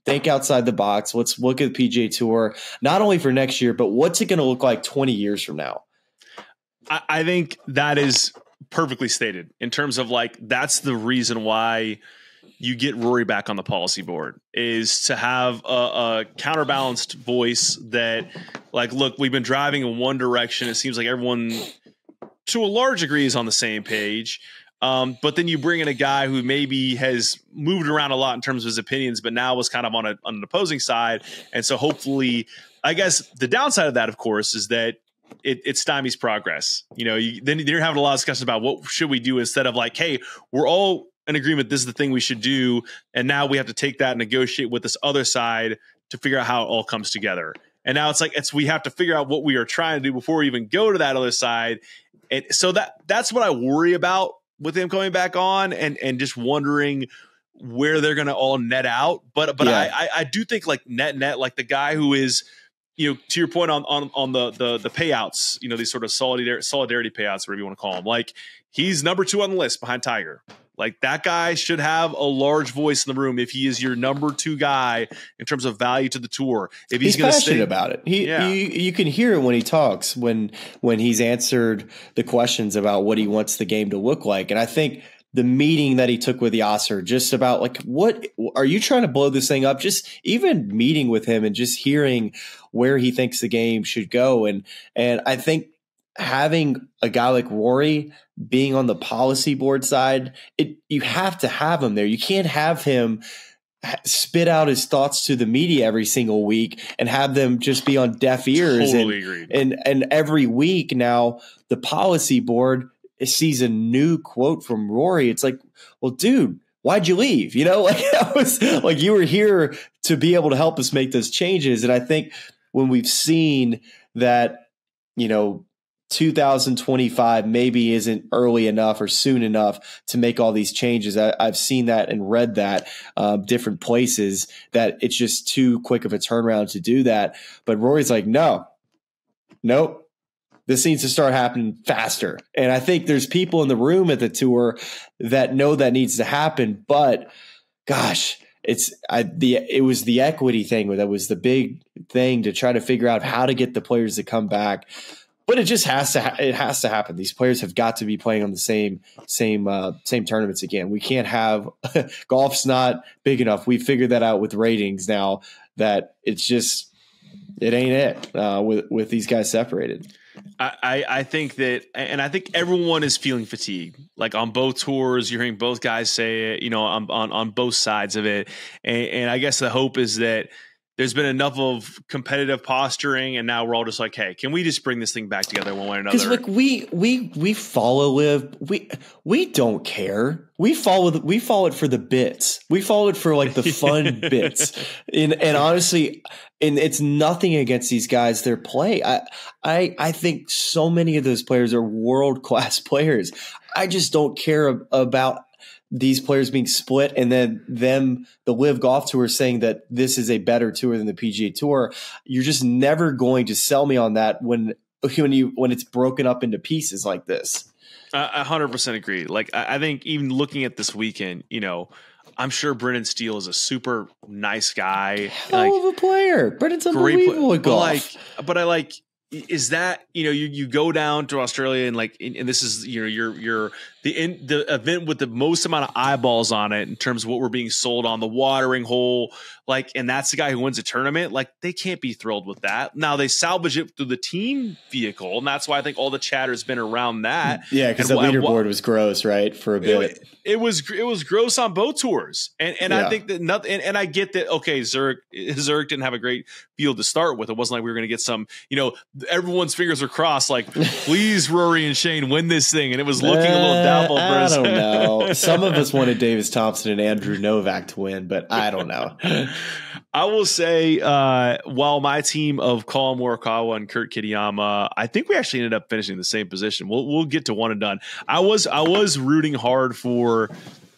think outside the box. Let's look at the PGA Tour, not only for next year, but what's it going to look like 20 years from now? I think that is perfectly stated in terms of like, that's the reason why you get Rory back on the policy board, is to have a counterbalanced voice that like, look, we've been driving in one direction. It seems like everyone to a large degree is on the same page. But then you bring in a guy who maybe has moved around a lot in terms of his opinions, but now was kind of on an opposing side. And so hopefully, I guess the downside of that, of course, is that it stymies progress. You know, then you're having a lot of discussions about what should we do instead of like, hey, we're all in agreement, this is the thing we should do. And now we have to take that and negotiate with this other side to figure out how it all comes together. And now it's like, we have to figure out what we are trying to do before we even go to that other side. And so that's what I worry about with him coming back on and just wondering where they're going to all net out. But yeah. I do think like net, like the guy who is, you know, to your point on the payouts, you know, these sort of solidarity payouts, whatever you want to call them. Like he's number 2 on the list behind Tiger. Like that guy should have a large voice in the room if he is your number 2 guy in terms of value to the tour. If he's going to stay about it, you can hear it when he talks, when he's answered the questions about what he wants the game to look like. And I think the meeting that he took with Yasser, just about like, what are you trying to blow this thing up? Just even meeting with him and just hearing where he thinks the game should go. And I think having a guy like Rory being on the policy board side, you have to have him there. You can't have him spit out his thoughts to the media every single week and have them just be on deaf ears. Totally agreed. And every week now, the policy board sees a new quote from Rory. It's like, well, dude, why'd you leave? You know, like that was like you were here to be able to help us make those changes. And I think when we've seen that, you know, 2025 maybe isn't early enough or soon enough to make all these changes. I've seen that and read that different places that it's just too quick of a turnaround to do that. But Rory's like, no, nope. This needs to start happening faster. And I think there's people in the room at the tour that know that needs to happen, but gosh, it was the equity thing that was the big thing to try to figure out how to get the players to come back. But it just has to happen. These players have got to be playing on the same tournaments again. We can't have golf's not big enough. We figured that out with ratings now. That it's just it ain't it with these guys separated. I think that, and I think everyone is feeling fatigued. Like on both tours, you're hearing both guys say it. You know, on both sides of it, and I guess the hope is that there's been enough of competitive posturing, and now we're all just like, hey, can we just bring this thing back together one way or another? Because like we follow live, we don't care. We follow it for the bits. We follow it for like the fun bits. And honestly, and it's nothing against these guys, their play. I think so many of those players are world class players. I just don't care about these players being split and then the Live Golf Tour saying that this is a better tour than the PGA Tour. You're just never going to sell me on that when it's broken up into pieces like this. 100% agree. Like I think even looking at this weekend, you know, I'm sure Brendan Steele is a super nice guy. Hell of a player. Brendan's unbelievable at golf. But is that, you know, you go down to Australia and like, and this is, you know, the event with the most amount of eyeballs on it in terms of what we're being sold on the watering hole, like, and that's the guy who wins a tournament. Like they can't be thrilled with that. Now they salvage it through the team vehicle. And that's why I think all the chatter has been around that. Yeah. Cause the leaderboard was gross, right? For a bit. It was gross on both tours. And yeah. I think that nothing, and I get that. Okay. Zurich didn't have a great field to start with. It wasn't like we were going to get some, you know, everyone's fingers are crossed. Like, please Rory and Shane win this thing. And it was looking a little down. I don't know. Some of us wanted Davis Thompson and Andrew Novak to win, but I don't know. I will say, while my team of Colin Morikawa and Kurt Kitayama, I think we actually ended up finishing the same position. We'll get to one and done. I was rooting hard for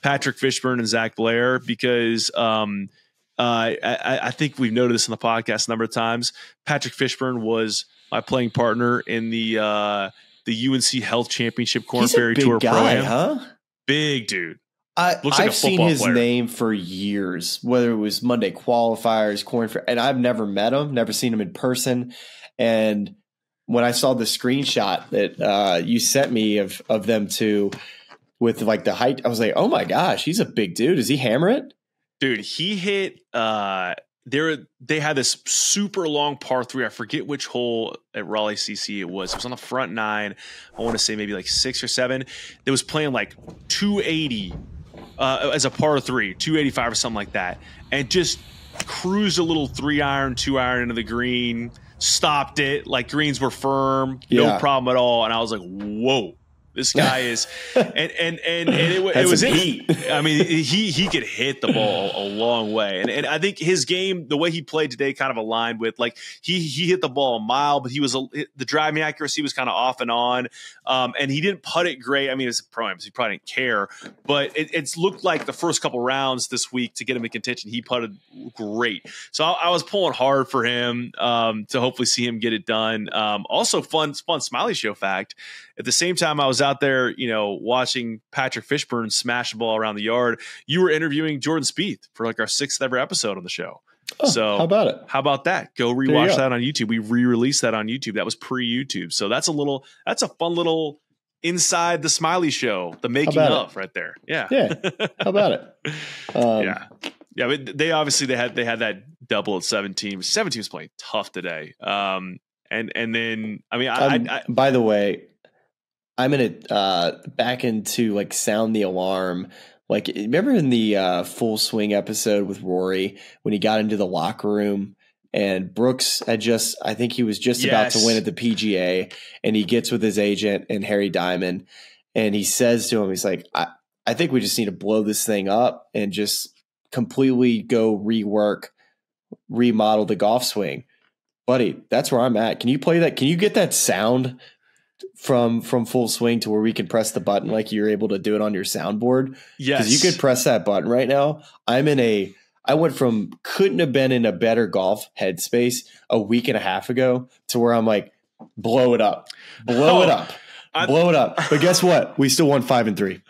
Patrick Fishburne and Zach Blair, because I think we've noted this in the podcast a number of times. Patrick Fishburne was my playing partner in the UNC Health Championship Corn Ferry Tour Pro-Am. Huh? Big dude. I've seen his name for years, whether it was Monday qualifiers, Corn Ferry, and I've never met him, never seen him in person. And when I saw the screenshot that you sent me of them two with like the height, I was like, oh my gosh, he's a big dude. Does he hammer it? Dude, he hit they had this super long par three. I forget which hole at Raleigh CC it was. It was on the front nine. I want to say maybe like 6 or 7. They was playing like 280 as a par three, 285 or something like that, and just cruised a little 3-iron, 2-iron into the green, stopped it. Like greens were firm, no problem at all. And I was like, whoa. This guy is, and it was it. I mean, he could hit the ball a long way, and I think his game, the way he played today, kind of aligned with like he hit the ball a mile, but he was the driving accuracy was kind of off and on, and he didn't putt it great. I mean, it's a pro-am, so he probably didn't care, but it's looked like the first couple rounds this week to get him in contention, he putted great. So I was pulling hard for him to hopefully see him get it done. Also, fun Smylie Show fact. At the same time I was out there, you know, watching Patrick Fishburne smash the ball around the yard, you were interviewing Jordan Spieth for like our 6th ever episode on the show. Oh, so how about it? How about that? Go rewatch that on YouTube. We re-released that on YouTube. That was pre-YouTube. So that's a fun little inside the Smylie Show, the making of right there. Yeah. Yeah. How about it? Yeah. But they had that double at 17. 17 was playing tough today. And then, I mean, I by the way, I'm going to back into like sound the alarm. Like, remember in the Full Swing episode with Rory when he got into the locker room and Brooks had I think he was just about to win at the PGA, and he gets with his agent and Harry Diamond, and he says to him, he's like, I think we just need to blow this thing up and just completely go remodel the golf swing. Buddy, that's where I'm at. Can you play that? Can you get that sound from Full Swing to where we can press the button like you're able to do it on your soundboard? Yes. Because you could press that button right now. I went from couldn't have been in a better golf headspace a week and a half ago to where I'm like, blow it up. Blow it up. Blow it up. But guess what? We still won 5-3.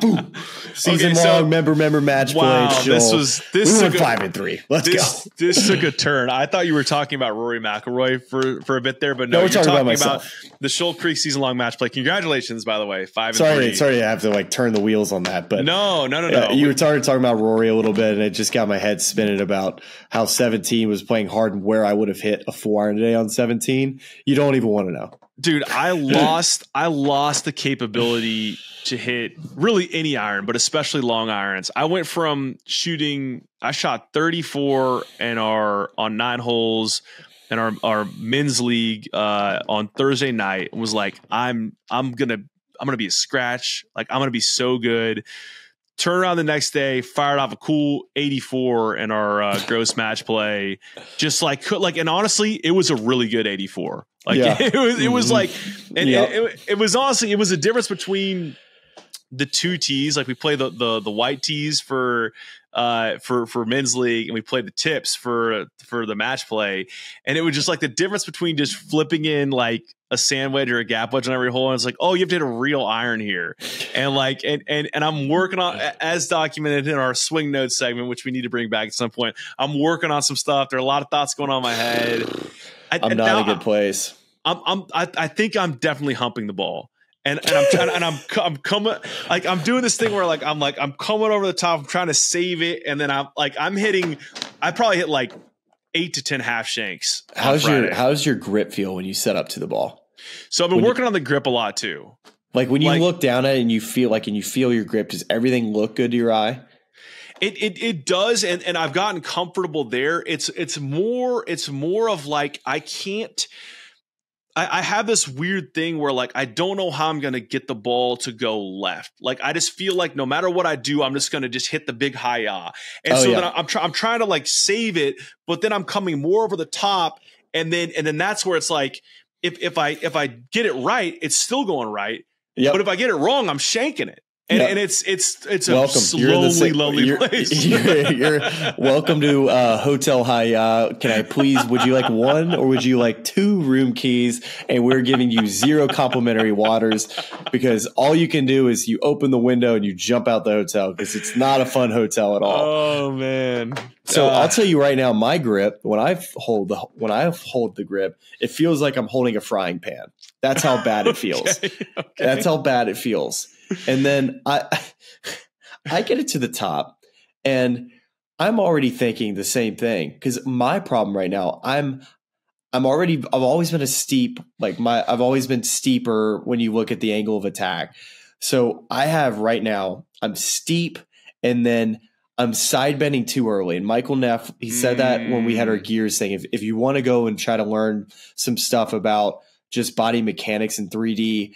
Boom. Season long member match play. This won 5-3. Let's go. This took a turn. I thought you were talking about Rory McIlroy for a bit there, but no, you're talking about the Shoal Creek season long match play. Congratulations, by the way. 5-3. Sorry, I have to like turn the wheels on that, but no. You were talking about Rory a little bit, and it just got my head spinning about how 17 was playing hard and where I would have hit a 4-iron today on 17. You don't even want to know. Dude, I lost the capability to hit really any iron, but especially long irons. I went from I shot 34 and on 9 holes and our men's league on Thursday night was like, I'm gonna be a scratch. Like, I'm gonna be so good. Turn around the next day, fired off a cool 84 in our gross match play. Just like, and honestly, it was a really good 84. Like, it was like, and it was honestly, it was a difference between the two tees. Like, we play the white tees for men's league, and we played the tips for the match play. And it was just like the difference between just flipping in like a sand wedge or a gap wedge on every hole, and it's like, oh, you have to hit a real iron here. And like, and I'm working on, as documented in our swing notes segment, which we need to bring back at some point, I'm working on some stuff. There are a lot of thoughts going on in my head. I'm not in a good place. I think I'm definitely humping the ball. And I'm trying, and I'm coming, like, I'm doing this thing where I'm coming over the top, I'm trying to save it, and then I probably hit like 8 to 10 half shanks. How's your grip feel when you set up to the ball? So I've been working on the grip a lot too. Like, when you look down at it and you feel your grip, does everything look good to your eye? It does, and I've gotten comfortable there. It's more of like, I can't. I have this weird thing where, like, I don't know how I'm going to get the ball to go left. Like, I just feel like no matter what I do, I'm just going to just hit the big hi-yah. And then I'm trying to like save it, but then I'm coming more over the top. And then that's where it's like, if I get it right, it's still going right. Yep. But if I get it wrong, I'm shanking it. And, yeah. and it's a slowly lonely place. You're welcome to Hotel Hyatt. Can I please, would you like one or would you like two room keys? And we're giving you zero complimentary waters because all you can do is you open the window and you jump out the hotel because it's not a fun hotel at all. Oh man. So I'll tell you right now, my grip, when I hold the grip, it feels like I'm holding a frying pan. That's how bad it feels. Okay. That's how bad it feels. And then I get it to the top and I'm already thinking the same thing because my problem right now, I've always been steeper when you look at the angle of attack. So I have right now, I'm steep and then I'm side bending too early. And Michael Neff, he said that when we had our gears thing, if you want to go and try to learn some stuff about just body mechanics and 3D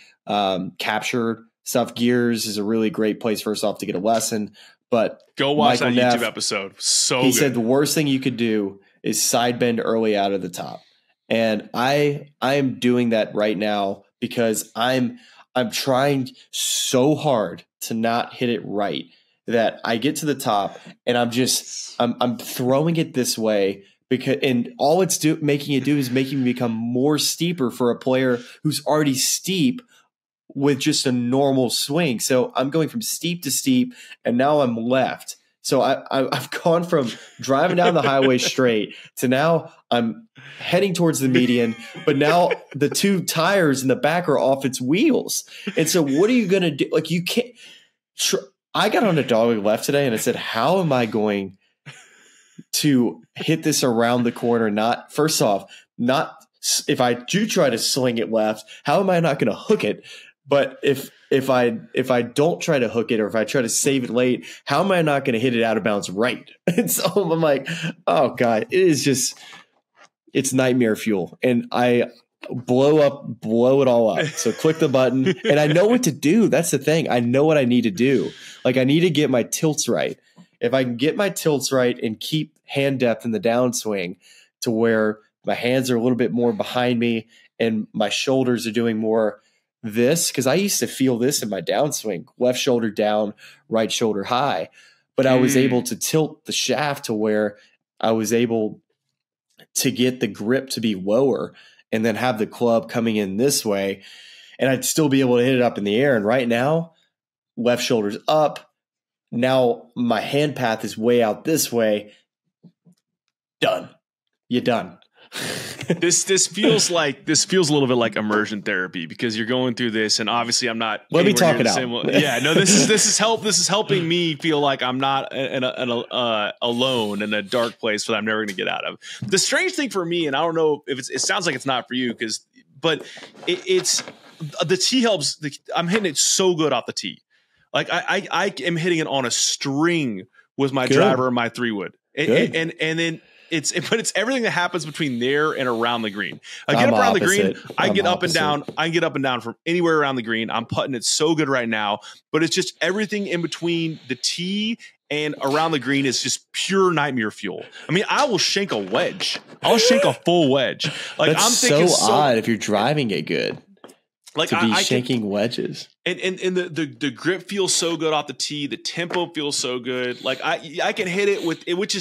capture stuff, gears is a really great place first off to get a lesson, but go watch Michael that YouTube Neff, episode. So he good. Said the worst thing you could do is side bend early out of the top. And I am doing that right now because I'm trying so hard to not hit it right that I get to the top and I'm throwing it this way because, and all it's making it do is making me become more steeper for a player who's already steep with just a normal swing. So I'm going from steep to steep and now I'm left. So I've gone from driving down the highway straight to now I'm heading towards the median, but now the two tires in the back are off its wheels. And so what are you going to do? Like you can't, I got on a dogleg left today and I said, how am I going to hit this around the corner? Not first off, not if I do try to sling it left, how am I not going to hook it? But if I don't try to hook it or if I try to save it late, how am I not going to hit it out of bounds right? And so I'm like, oh God, it is just, it's nightmare fuel. And I blow it all up. So click the button and I know what to do. That's the thing. I know what I need to do. Like I need to get my tilts right. If I can get my tilts right and keep hand depth in the downswing to where my hands are a little bit more behind me and my shoulders are doing more this, because I used to feel this in my downswing, left shoulder down, right shoulder high. But I was able to tilt the shaft to where I was able to get the grip to be lower and then have the club coming in this way. And I'd still be able to hit it up in the air. And right now, left shoulder's up. Now my hand path is way out this way. Done. You're done. this feels a little bit like immersion therapy because you're going through this and obviously I'm not. Let me talk it out. Yeah, no, this is help. This is helping me feel like I'm not alone in a dark place that I'm never going to get out of. The strange thing for me, and I don't know if it sounds like it's not for you, but it's the tee helps. I'm hitting it so good off the tee, like I am hitting it on a string with my driver and my 3-wood, and then. But it's everything that happens between there and around the green. I get up around the green. I get up and down. I get up and down from anywhere around the green. I'm putting it so good right now, but it's just everything in between the tee and around the green is just pure nightmare fuel. I mean, I will shank a wedge. I'll shank a full wedge. Like that's I'm thinking so odd if you're driving it good. Like to be shanking wedges. And the grip feels so good off the tee. The tempo feels so good. Like I can hit it with it, which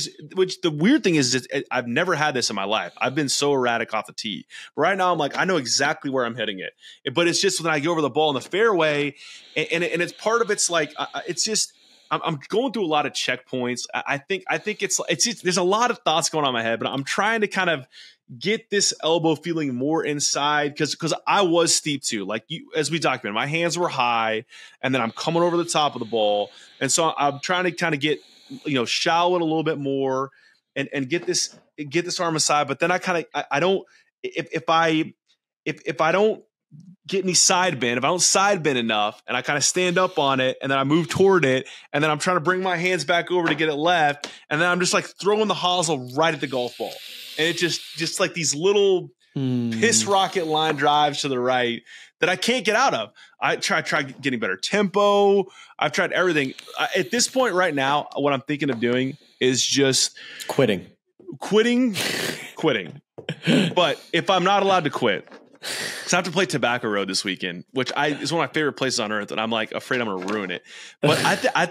the weird thing is I've never had this in my life. I've been so erratic off the tee. Right now I'm like, I know exactly where I'm hitting it. But it's just when I go over the ball in the fairway and it's part of it's like, it's just, I'm going through a lot of checkpoints. I think it's there's a lot of thoughts going on in my head, but I'm trying to kind of get this elbow feeling more inside because I was steep too. Like as we documented, my hands were high and then I'm coming over the top of the ball. And so I'm trying to kind of get, shallow it a little bit more and get this arm aside. But then I kind of, if I don't get me side bend, if I don't side bend enough and I kind of stand up on it and then I move toward it and then I'm trying to bring my hands back over to get it left. And then I'm just like throwing the hosel right at the golf ball. And it just like these little piss rocket line drives to the right that I can't get out of. I tried getting better tempo. I've tried everything. At this point right now, what I'm thinking of doing is just quitting. But if I'm not allowed to quit, Because I have to play Tobacco Road this weekend, which is one of my favorite places on earth, and I'm like afraid I'm going to ruin it. But I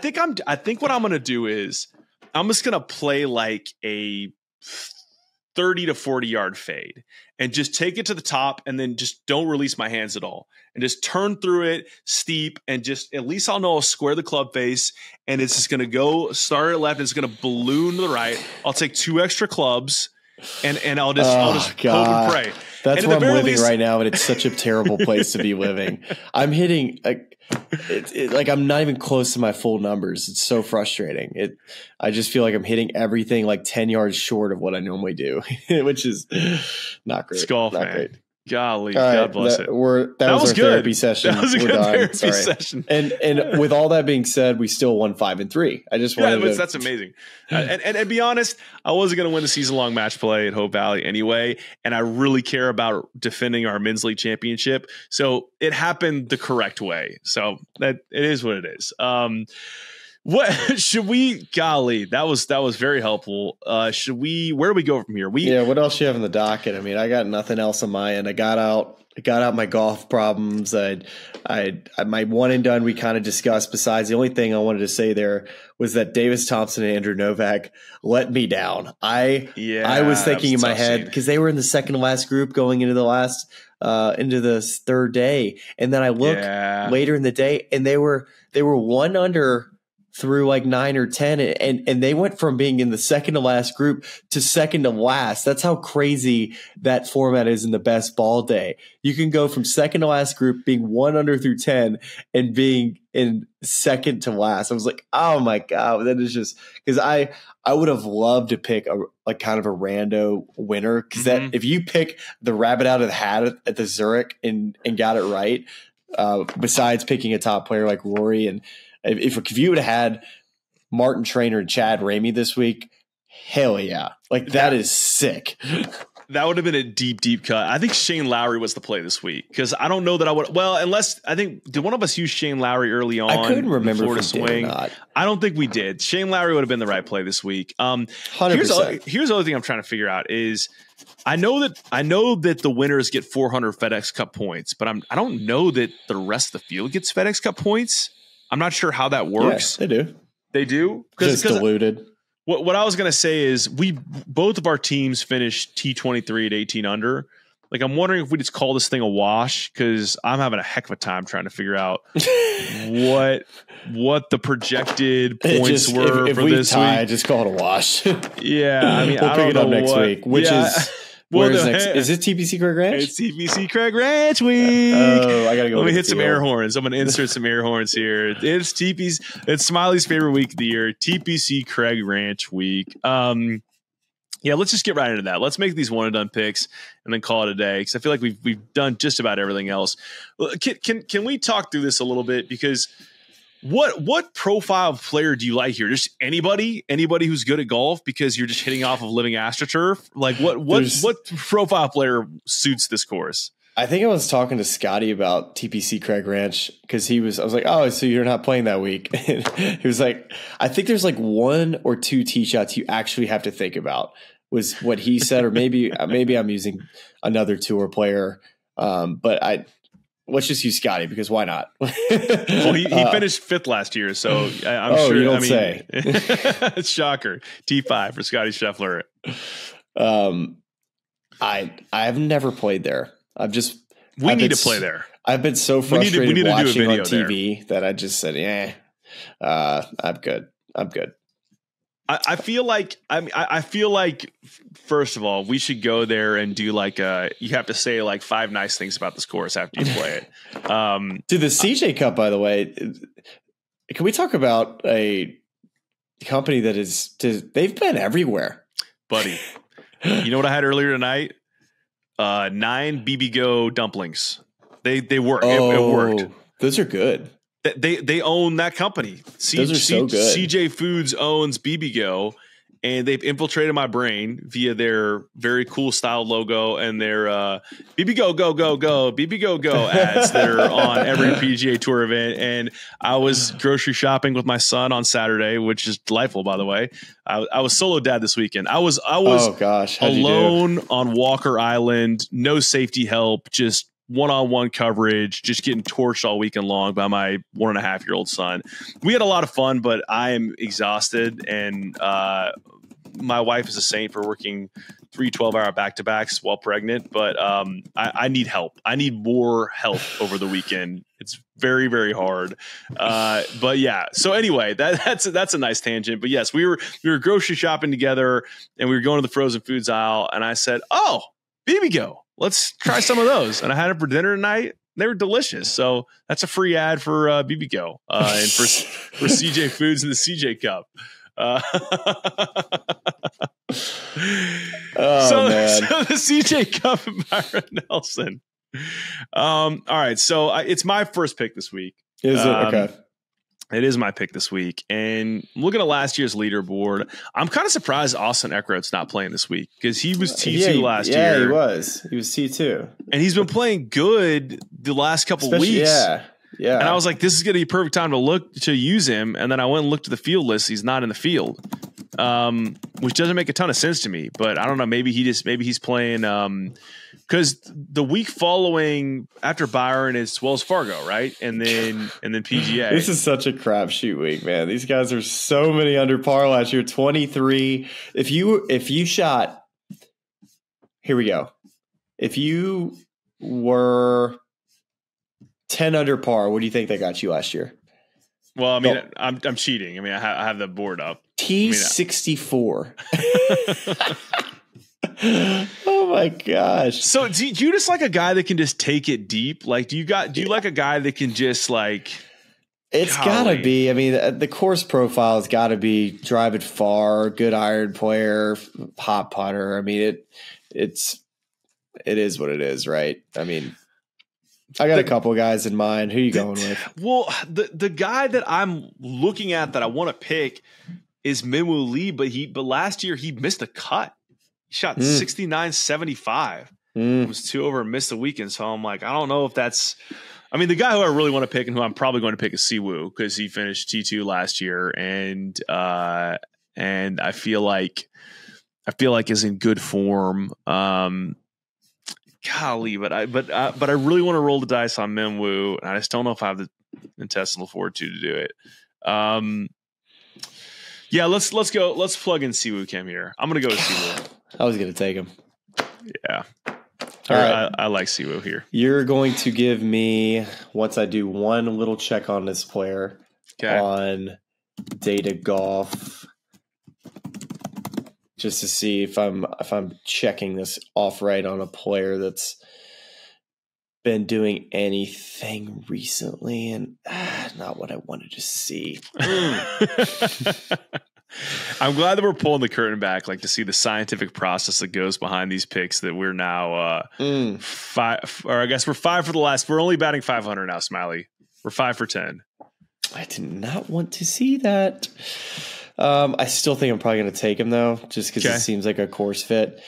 think what I'm going to do is I'm just going to play like a 30 to 40 yard fade and just take it to the top and then just don't release my hands at all and just turn through it steep and just at least I'll know I'll square the club face and it's just going to go start at left. It's going to balloon to the right. I'll take two extra clubs and I'll just hope and pray. That's where I'm living right now, and it's such a terrible place to be living. I'm hitting like I'm not even close to my full numbers. It's so frustrating. I just feel like I'm hitting everything like 10 yards short of what I normally do, which is not great. It's golf, not man. Great. Golly, right, God bless it. That was our good therapy session. That was a good therapy session. And with all that being said, we still won 5-3. I just wanted to. That's amazing. And be honest, I wasn't going to win the season-long match play at Hope Valley anyway, and I really care about defending our men's league championship. So it happened the correct way. So that it is what it is. What should we? Golly, that was very helpful. Should we? Where do we go from here? What else do you have in the docket? I mean, I got nothing else on my end. I got out my golf problems. My one and done we kind of discussed. Besides, the only thing I wanted to say there was that Davis Thompson and Andrew Novak let me down. I was thinking in my head because they were in the second to last group going into the last. Into the third day, and then I look later in the day, and they were one under. Through like 9 or 10, and they went from being in the second to last group to second to last. That's how crazy that format is in the best ball day. You can go from second to last group being 1 under through 10 and being in second to last. I was like, oh my God, that is just because I would have loved to pick a like kind of a rando winner because that if you pick the rabbit out of the hat at the Zurich and got it right, besides picking a top player like Rory and. If you would have had Martin Traynor and Chad Ramey this week, hell yeah. Like, that is sick. That would have been a deep, deep cut. I think Shane Lowry was the play this week because I don't know that I would – well, unless – I think – did one of us use Shane Lowry early on? I couldn't remember if we did or not. I don't think we did. Shane Lowry would have been the right play this week. 100%. Here's the other thing I'm trying to figure out is I know that the winners get 400 FedEx Cup points, but I don't know that the rest of the field gets FedEx Cup points. I'm not sure how that works. Yeah, they do. They do? Because it's diluted. What I was going to say is both of our teams finished T23 at 18 under. Like, I'm wondering if we just call this thing a wash because I'm having a heck of a time trying to figure out what the projected points were if for we this tie, week. Just call it a wash. Yeah. I mean, we'll pick it up next week, which is... Is it TPC Craig Ranch? It's TPC Craig Ranch week. Oh, I gotta go. Let me hit some air horns. I'm gonna insert some air horns here. It's Smylie's favorite week of the year, TPC Craig Ranch week. Yeah, let's just get right into that. Let's make these one and done picks and then call it a day because I feel like we've done just about everything else. Can we talk through this a little bit because. What profile of player do you like here? Just anybody who's good at golf because you're just hitting off of living AstroTurf? Like what profile player suits this course? I think I was talking to Scotty about TPC Craig Ranch because I was like, oh, so you're not playing that week. He was like, I think there's like 1 or 2 tee shots you actually have to think about was what he said, or maybe I'm using another tour player. Let's just use Scotty because why not? Well, he finished 5th last year, so I'm sure. You don't say. It's shocker. T5 for Scotty Scheffler. I've never played there. We need to play there. I've been so frustrated we need watching to do a video on TV there. That I just said, I'm good. I feel like first of all, we should go there and do like you have to say like 5 nice things about this course after you play it. To the CJ Cup, by the way, can we talk about a company that they've been everywhere, buddy? You know what I had earlier tonight? 9 BB Go dumplings. They work. It worked. Those are good. They own that company. Those are so good. CJ Foods owns BBGO, and they've infiltrated my brain via their very cool style logo and their BBGO go BBGO go ads that are on every PGA Tour event. And I was grocery shopping with my son on Saturday, which is delightful, by the way. I was solo dad this weekend. I was alone on Walker Island, no safety help, just one-on-one coverage, just getting torched all weekend long by my 1.5-year-old son. We had a lot of fun, but I am exhausted, and my wife is a saint for working 3 12-hour back-to-backs while pregnant, but I need help. I need more help over the weekend. It's very, very hard. But yeah, so anyway, that's a nice tangent. But yes, we were grocery shopping together, and we were going to the frozen foods aisle, and I said, oh, Bibigo, let's try some of those. And I had them for dinner tonight. They were delicious. So that's a free ad for Bibigo and for CJ Foods and the CJ Cup. So the CJ Cup and Byron Nelson. All right. So it's my first pick this week. Is it? Okay. It is my pick this week. And looking at last year's leaderboard, I'm kind of surprised Austin Eckroat's not playing this week, because he was T2 last year. Yeah, he was. He was T2. And he's been playing good the last couple weeks. Yeah. Yeah. And I was like, this is going to be a perfect time to use him. And then I went and looked at the field list. He's not in the field, which doesn't make a ton of sense to me. But I don't know. Maybe he's playing because the week following after Byron is Wells Fargo, right? And then PGA. This is such a crapshoot week, man. These guys are so many under par last year. 23. If you shot, here we go. If you were 10 under par, what do you think they got you last year? Well, I mean, no. I'm cheating. I mean, I have the board up. T64. Oh my gosh! So do you just like a guy that can just take it deep? Like, do you like a guy that can just like? It's gotta be. I mean, the course profile has got to be drive it far, good iron player, hot putter. I mean, it is what it is, right? I mean. I got a couple of guys in mind. Who are you going with? Well, the guy that I'm looking at that I want to pick is Minwoo Lee, but last year he missed a cut. He shot 69-75. It was 2 over and missed the weekend. So I'm like, I don't know if that's – I mean, the guy who I really want to pick and who I'm probably going to pick is Si Woo, because he finished T2 last year, and I feel like is in good form. Golly, but I really want to roll the dice on Minwoo, and I just don't know if I have the intestinal fortitude to do it. Yeah, let's go. Let's plug in Si Woo Kim here. I'm gonna go with Si Woo. I was gonna take him. Yeah, all right. I like Si Woo here. You're going to give me, once I do one little check on this player, okay, on Data Golf, just to see if I'm checking this off right on a player that's been doing anything recently, and not what I wanted to see. I'm glad that we're pulling the curtain back, like, to see the scientific process that goes behind these picks that we're now five, or I guess we're five for the last. We're only batting .500 now, Smylie. We're 5 for 10. I did not want to see that. I still think I'm probably going to take him, though, just because it seems like a course fit.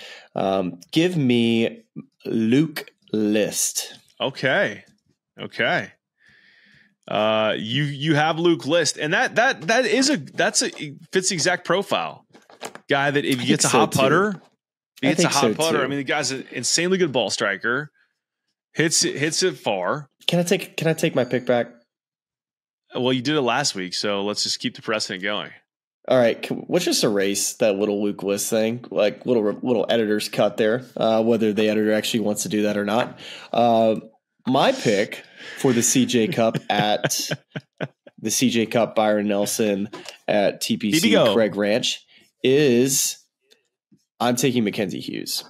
Give me Luke List. Okay. You have Luke List, and that's a fits the exact profile guy. That if he gets a hot putter, I mean, the guy's an insanely good ball striker. Hits it far. Can I take my pick back? Well, you did it last week, so let's just keep the precedent going. All right, let's just erase that little Luke List thing, like little editor's cut there, whether the editor actually wants to do that or not. My pick for the CJ Cup at the CJ Cup, Byron Nelson at TPC Craig Ranch, is I'm taking Mackenzie Hughes.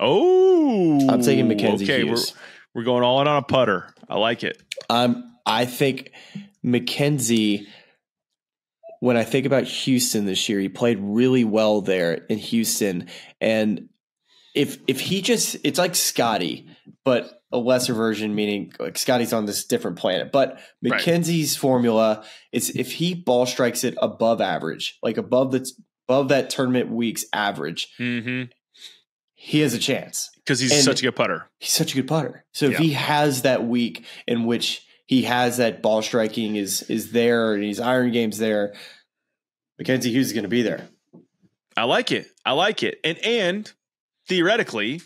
Oh, I'm taking Mackenzie Hughes. We're going all in on a putter. I like it. I think Mackenzie. When I think about Houston this year, he played really well there in Houston. And if he just, it's like Scotty, but a lesser version, meaning like Scotty's on this different planet. But Mackenzie's formula is, if he ball strikes it above average, like above that tournament week's average, he has a chance. Because he's such a good putter. He's such a good putter. So if he has that week in which he has that ball striking is there, and his iron game's there, Mackenzie Hughes is going to be there. I like it. And theoretically,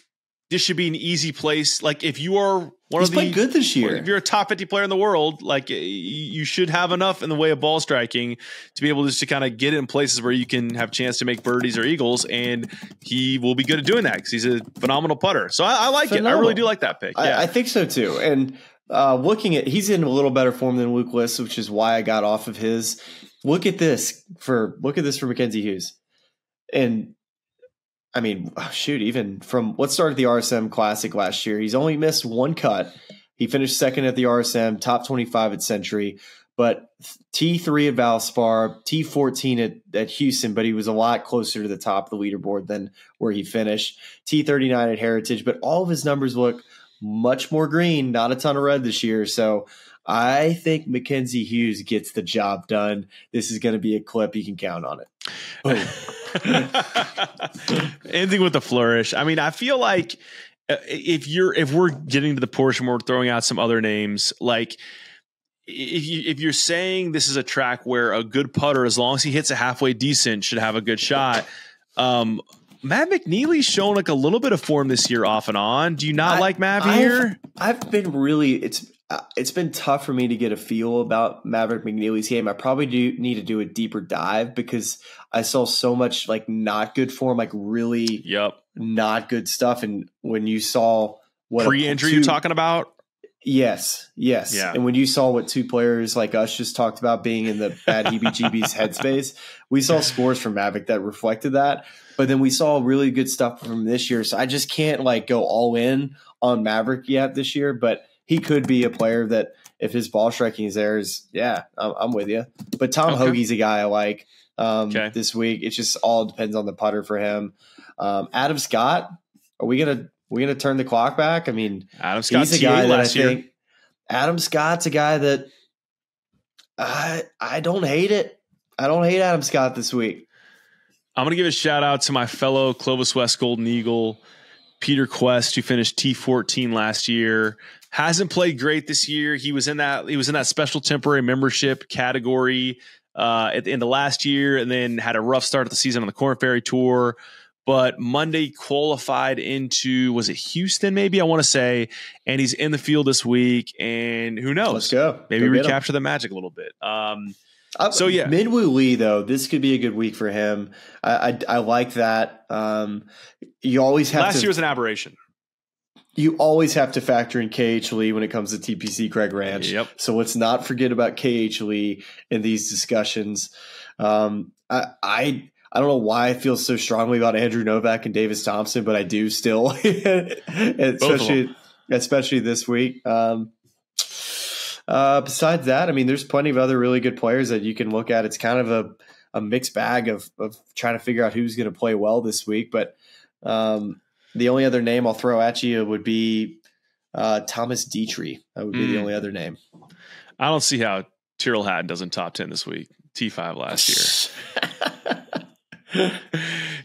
this should be an easy place. Like if you are one of the good this year, if you're a top 50 player in the world, like you should have enough in the way of ball striking to be able just to kind of get it in places where you can have a chance to make birdies or eagles. And he will be good at doing that because he's a phenomenal putter. So I like it. I really do like that pick. Yeah. I think so too. And looking at, he's in a little better form than Luke List, which is why I got off of his. Look at this for Mackenzie Hughes. And I mean, shoot, even from what started the RSM Classic last year, he's only missed one cut. He finished second at the RSM, top 25 at Century, but T3 at Valspar, T14 at Houston, but he was a lot closer to the top of the leaderboard than where he finished. T39 at Heritage, but all of his numbers look much more green, not a ton of red this year. So I think Mackenzie Hughes gets the job done. This is going to be a clip. You can count on it. Ending with a flourish. I mean, I feel like if we're getting to the portion where we're throwing out some other names, like if you're saying this is a track where a good putter, as long as he hits a halfway decent, should have a good shot. Matt McNeely's shown like a little bit of form this year off and on. Do you not like Mav here? I've been really, it's been tough for me to get a feel about Maverick McNeely's game. I probably do need to do a deeper dive because I saw so much like not good form, like really not good stuff. And when you saw what pre-injury you're talking about. Yes. Yeah. And when you saw what two players like us just talked about being in the bad heebie-jeebies headspace, we saw scores from Maverick that reflected that. But then we saw really good stuff from this year. So I just can't like go all in on Maverick yet this year, but he could be a player that if his ball striking is there is, yeah, I'm with you. But Tom Hoagie's a guy I like this week. It just all depends on the putter for him. Adam Scott, are we going to turn the clock back? I mean, Adam Scott's a guy that I think year. Adam Scott's a guy that I don't hate it. I don't hate Adam Scott this week. I'm going to give a shout out to my fellow Clovis West Golden Eagle, Peter Quest, who finished T14 last year. Hasn't played great this year. He was in that special temporary membership category at the end of last year, and then had a rough start of the season on the Corn Ferry Tour. But Monday qualified into, was it Houston? Maybe I want to say, and he's in the field this week. And who knows? Let's go. Maybe go recapture the magic a little bit. So yeah, Minwoo Lee though, this could be a good week for him. I like that. You always have last year was an aberration. You always have to factor in KH Lee when it comes to TPC Craig Ranch. Yep. So let's not forget about KH Lee in these discussions. I don't know why I feel so strongly about Andrew Novak and Davis Thompson, but I do still, especially this week. Besides that, I mean, there's plenty of other really good players that you can look at. It's kind of a mixed bag of trying to figure out who's going to play well this week. But the only other name I'll throw at you would be Thomas Dietrich. That would be the only other name. I don't see how Tyrrell Hatton doesn't top 10 this week. T5 last year.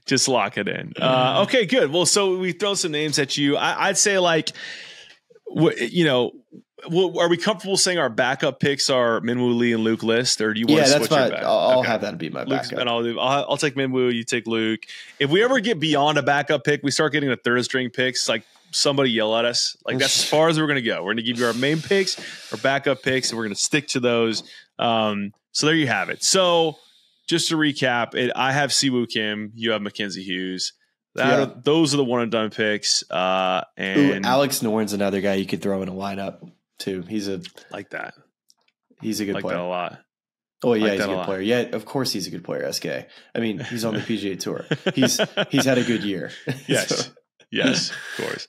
Just lock it in. Okay, good. Well, so we throw some names at you. I'd say like, you know, are we comfortable saying our backup picks are Minwoo Lee and Luke List, or do you want to switch your back? I'll have that be my Luke's backup. And I'll take Minwoo, you take Luke. If we ever get beyond a backup pick, we start getting a third string picks, like somebody yell at us. Like that's as far as we're going to go. We're going to give you our main picks, our backup picks, and we're going to stick to those. So there you have it. So just to recap, I have Si Woo Kim, you have Mackenzie Hughes. Those are the one and done picks. And ooh, Alex Noren's another guy you could throw in a lineup too. He's a good player. That a lot. Oh yeah, he's a good player. Yeah, of course he's a good player. SK. I mean, he's on the PGA Tour. He's had a good year. Yes, so. Yes, of course.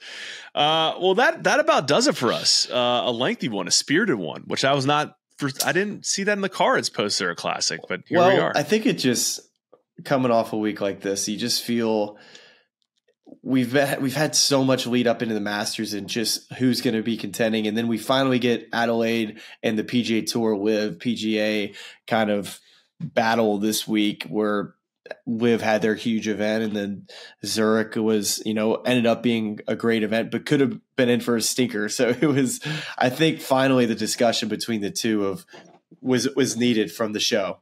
Well, that about does it for us. A lengthy one, a spirited one, which I was not. I didn't see that in the cards post Zurich Classic, but we are. I think it just coming off a week like this, you just feel. We've had so much lead up into the Masters and just who's going to be contending. And then we finally get Adelaide and the PGA Tour Live PGA kind of battle this week where Live had their huge event. And then Zurich was, ended up being a great event, but could have been in for a stinker. So it was, I think, finally the discussion between the two was needed from the show.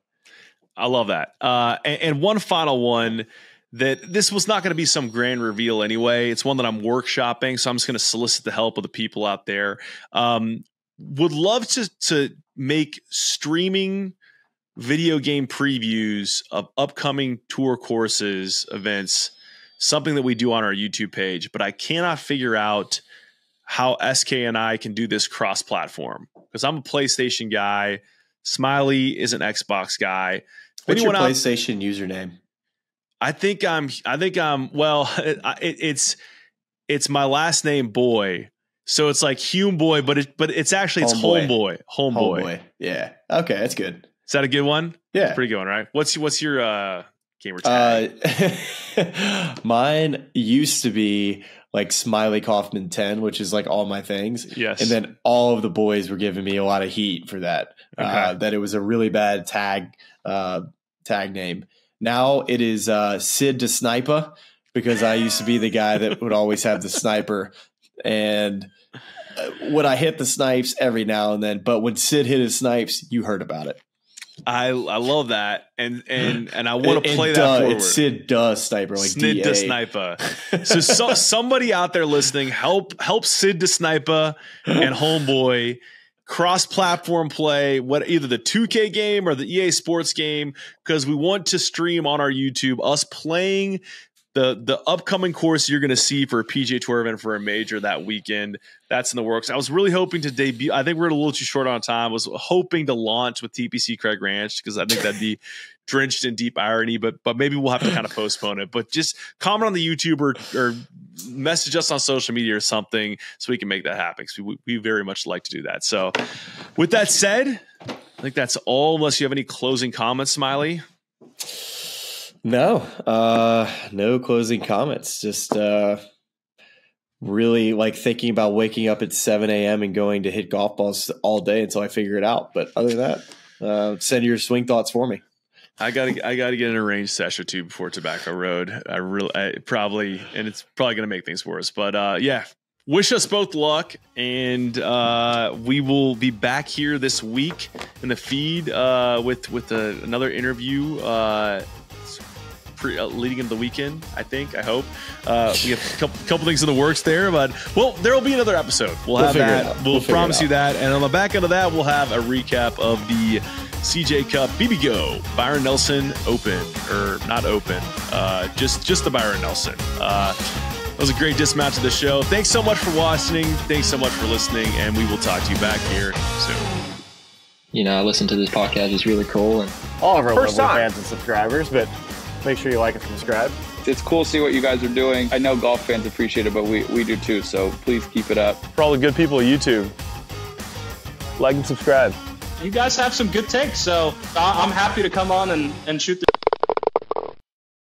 I love that. And one final one. that this was not going to be some grand reveal anyway. It's one that I'm workshopping, so I'm just going to solicit the help of the people out there. Would love to make streaming video game previews of upcoming tour courses, events, something that we do on our YouTube page, but I cannot figure out how SK and I can do this cross-platform, because I'm a PlayStation guy. Smylie is an Xbox guy. What's your PlayStation username? It's my last name, Boy. So it's like Hume Boy, but it's actually Homeboy. Homeboy. Yeah. Okay. That's good. Is that a good one? Yeah. That's pretty good one, right? What's your gamer tag? Mine used to be like Smylie Kaufman 10, which is like all my things. Yes. And then all of the boys were giving me a lot of heat for that. Okay. That it was a really bad tag name. Now it is Sid to Sniper, because I used to be the guy that would always have the sniper. And would I hit the snipes every now and then? But when Sid hit his snipes, you heard about it. I love that, and I want to play that forward. It's Sid does sniper, like Sid to Sniper. So somebody out there listening, help Sid to Sniper and Homeboy cross-platform play, what either the 2K game or the EA Sports game, because we want to stream on our YouTube us playing the upcoming course you're going to see for a PGA Tour event, for a major that weekend. That's in the works. I was really hoping to debut. I think we're a little too short on time. I was hoping to launch with TPC Craig Ranch, because I think that'd be drenched in deep irony, but maybe we'll have to kind of postpone it. But just comment on the YouTube or message us on social media or something so we can make that happen, because we very much like to do that. So with that said, I think that's all, unless you have any closing comments, Smylie. No, no closing comments. Just really like thinking about waking up at 7 a.m. and going to hit golf balls all day until I figure it out. But other than that, send your swing thoughts for me. I gotta get an arranged sesh or two before Tobacco Road. It's probably gonna make things worse. But yeah, wish us both luck, and we will be back here this week in the feed with another interview. Leading into the weekend, I think. I hope we have a couple things in the works there, but there will be another episode. We'll have that. We'll promise you that. And on the back end of that, we'll have a recap of the CJ Cup BBGO Byron Nelson Open, or not open, just the Byron Nelson. That was a great dismount to the show. Thanks so much for watching. Thanks so much for listening, and we will talk to you back here soon. You know, I listen to this podcast. It's really cool, and all of our First lovely fans and subscribers, but make sure you like and subscribe. It's cool to see what you guys are doing. I know golf fans appreciate it, but we do too, so please keep it up. For all the good people at YouTube, like and subscribe. You guys have some good takes, so I'm happy to come on and shoot the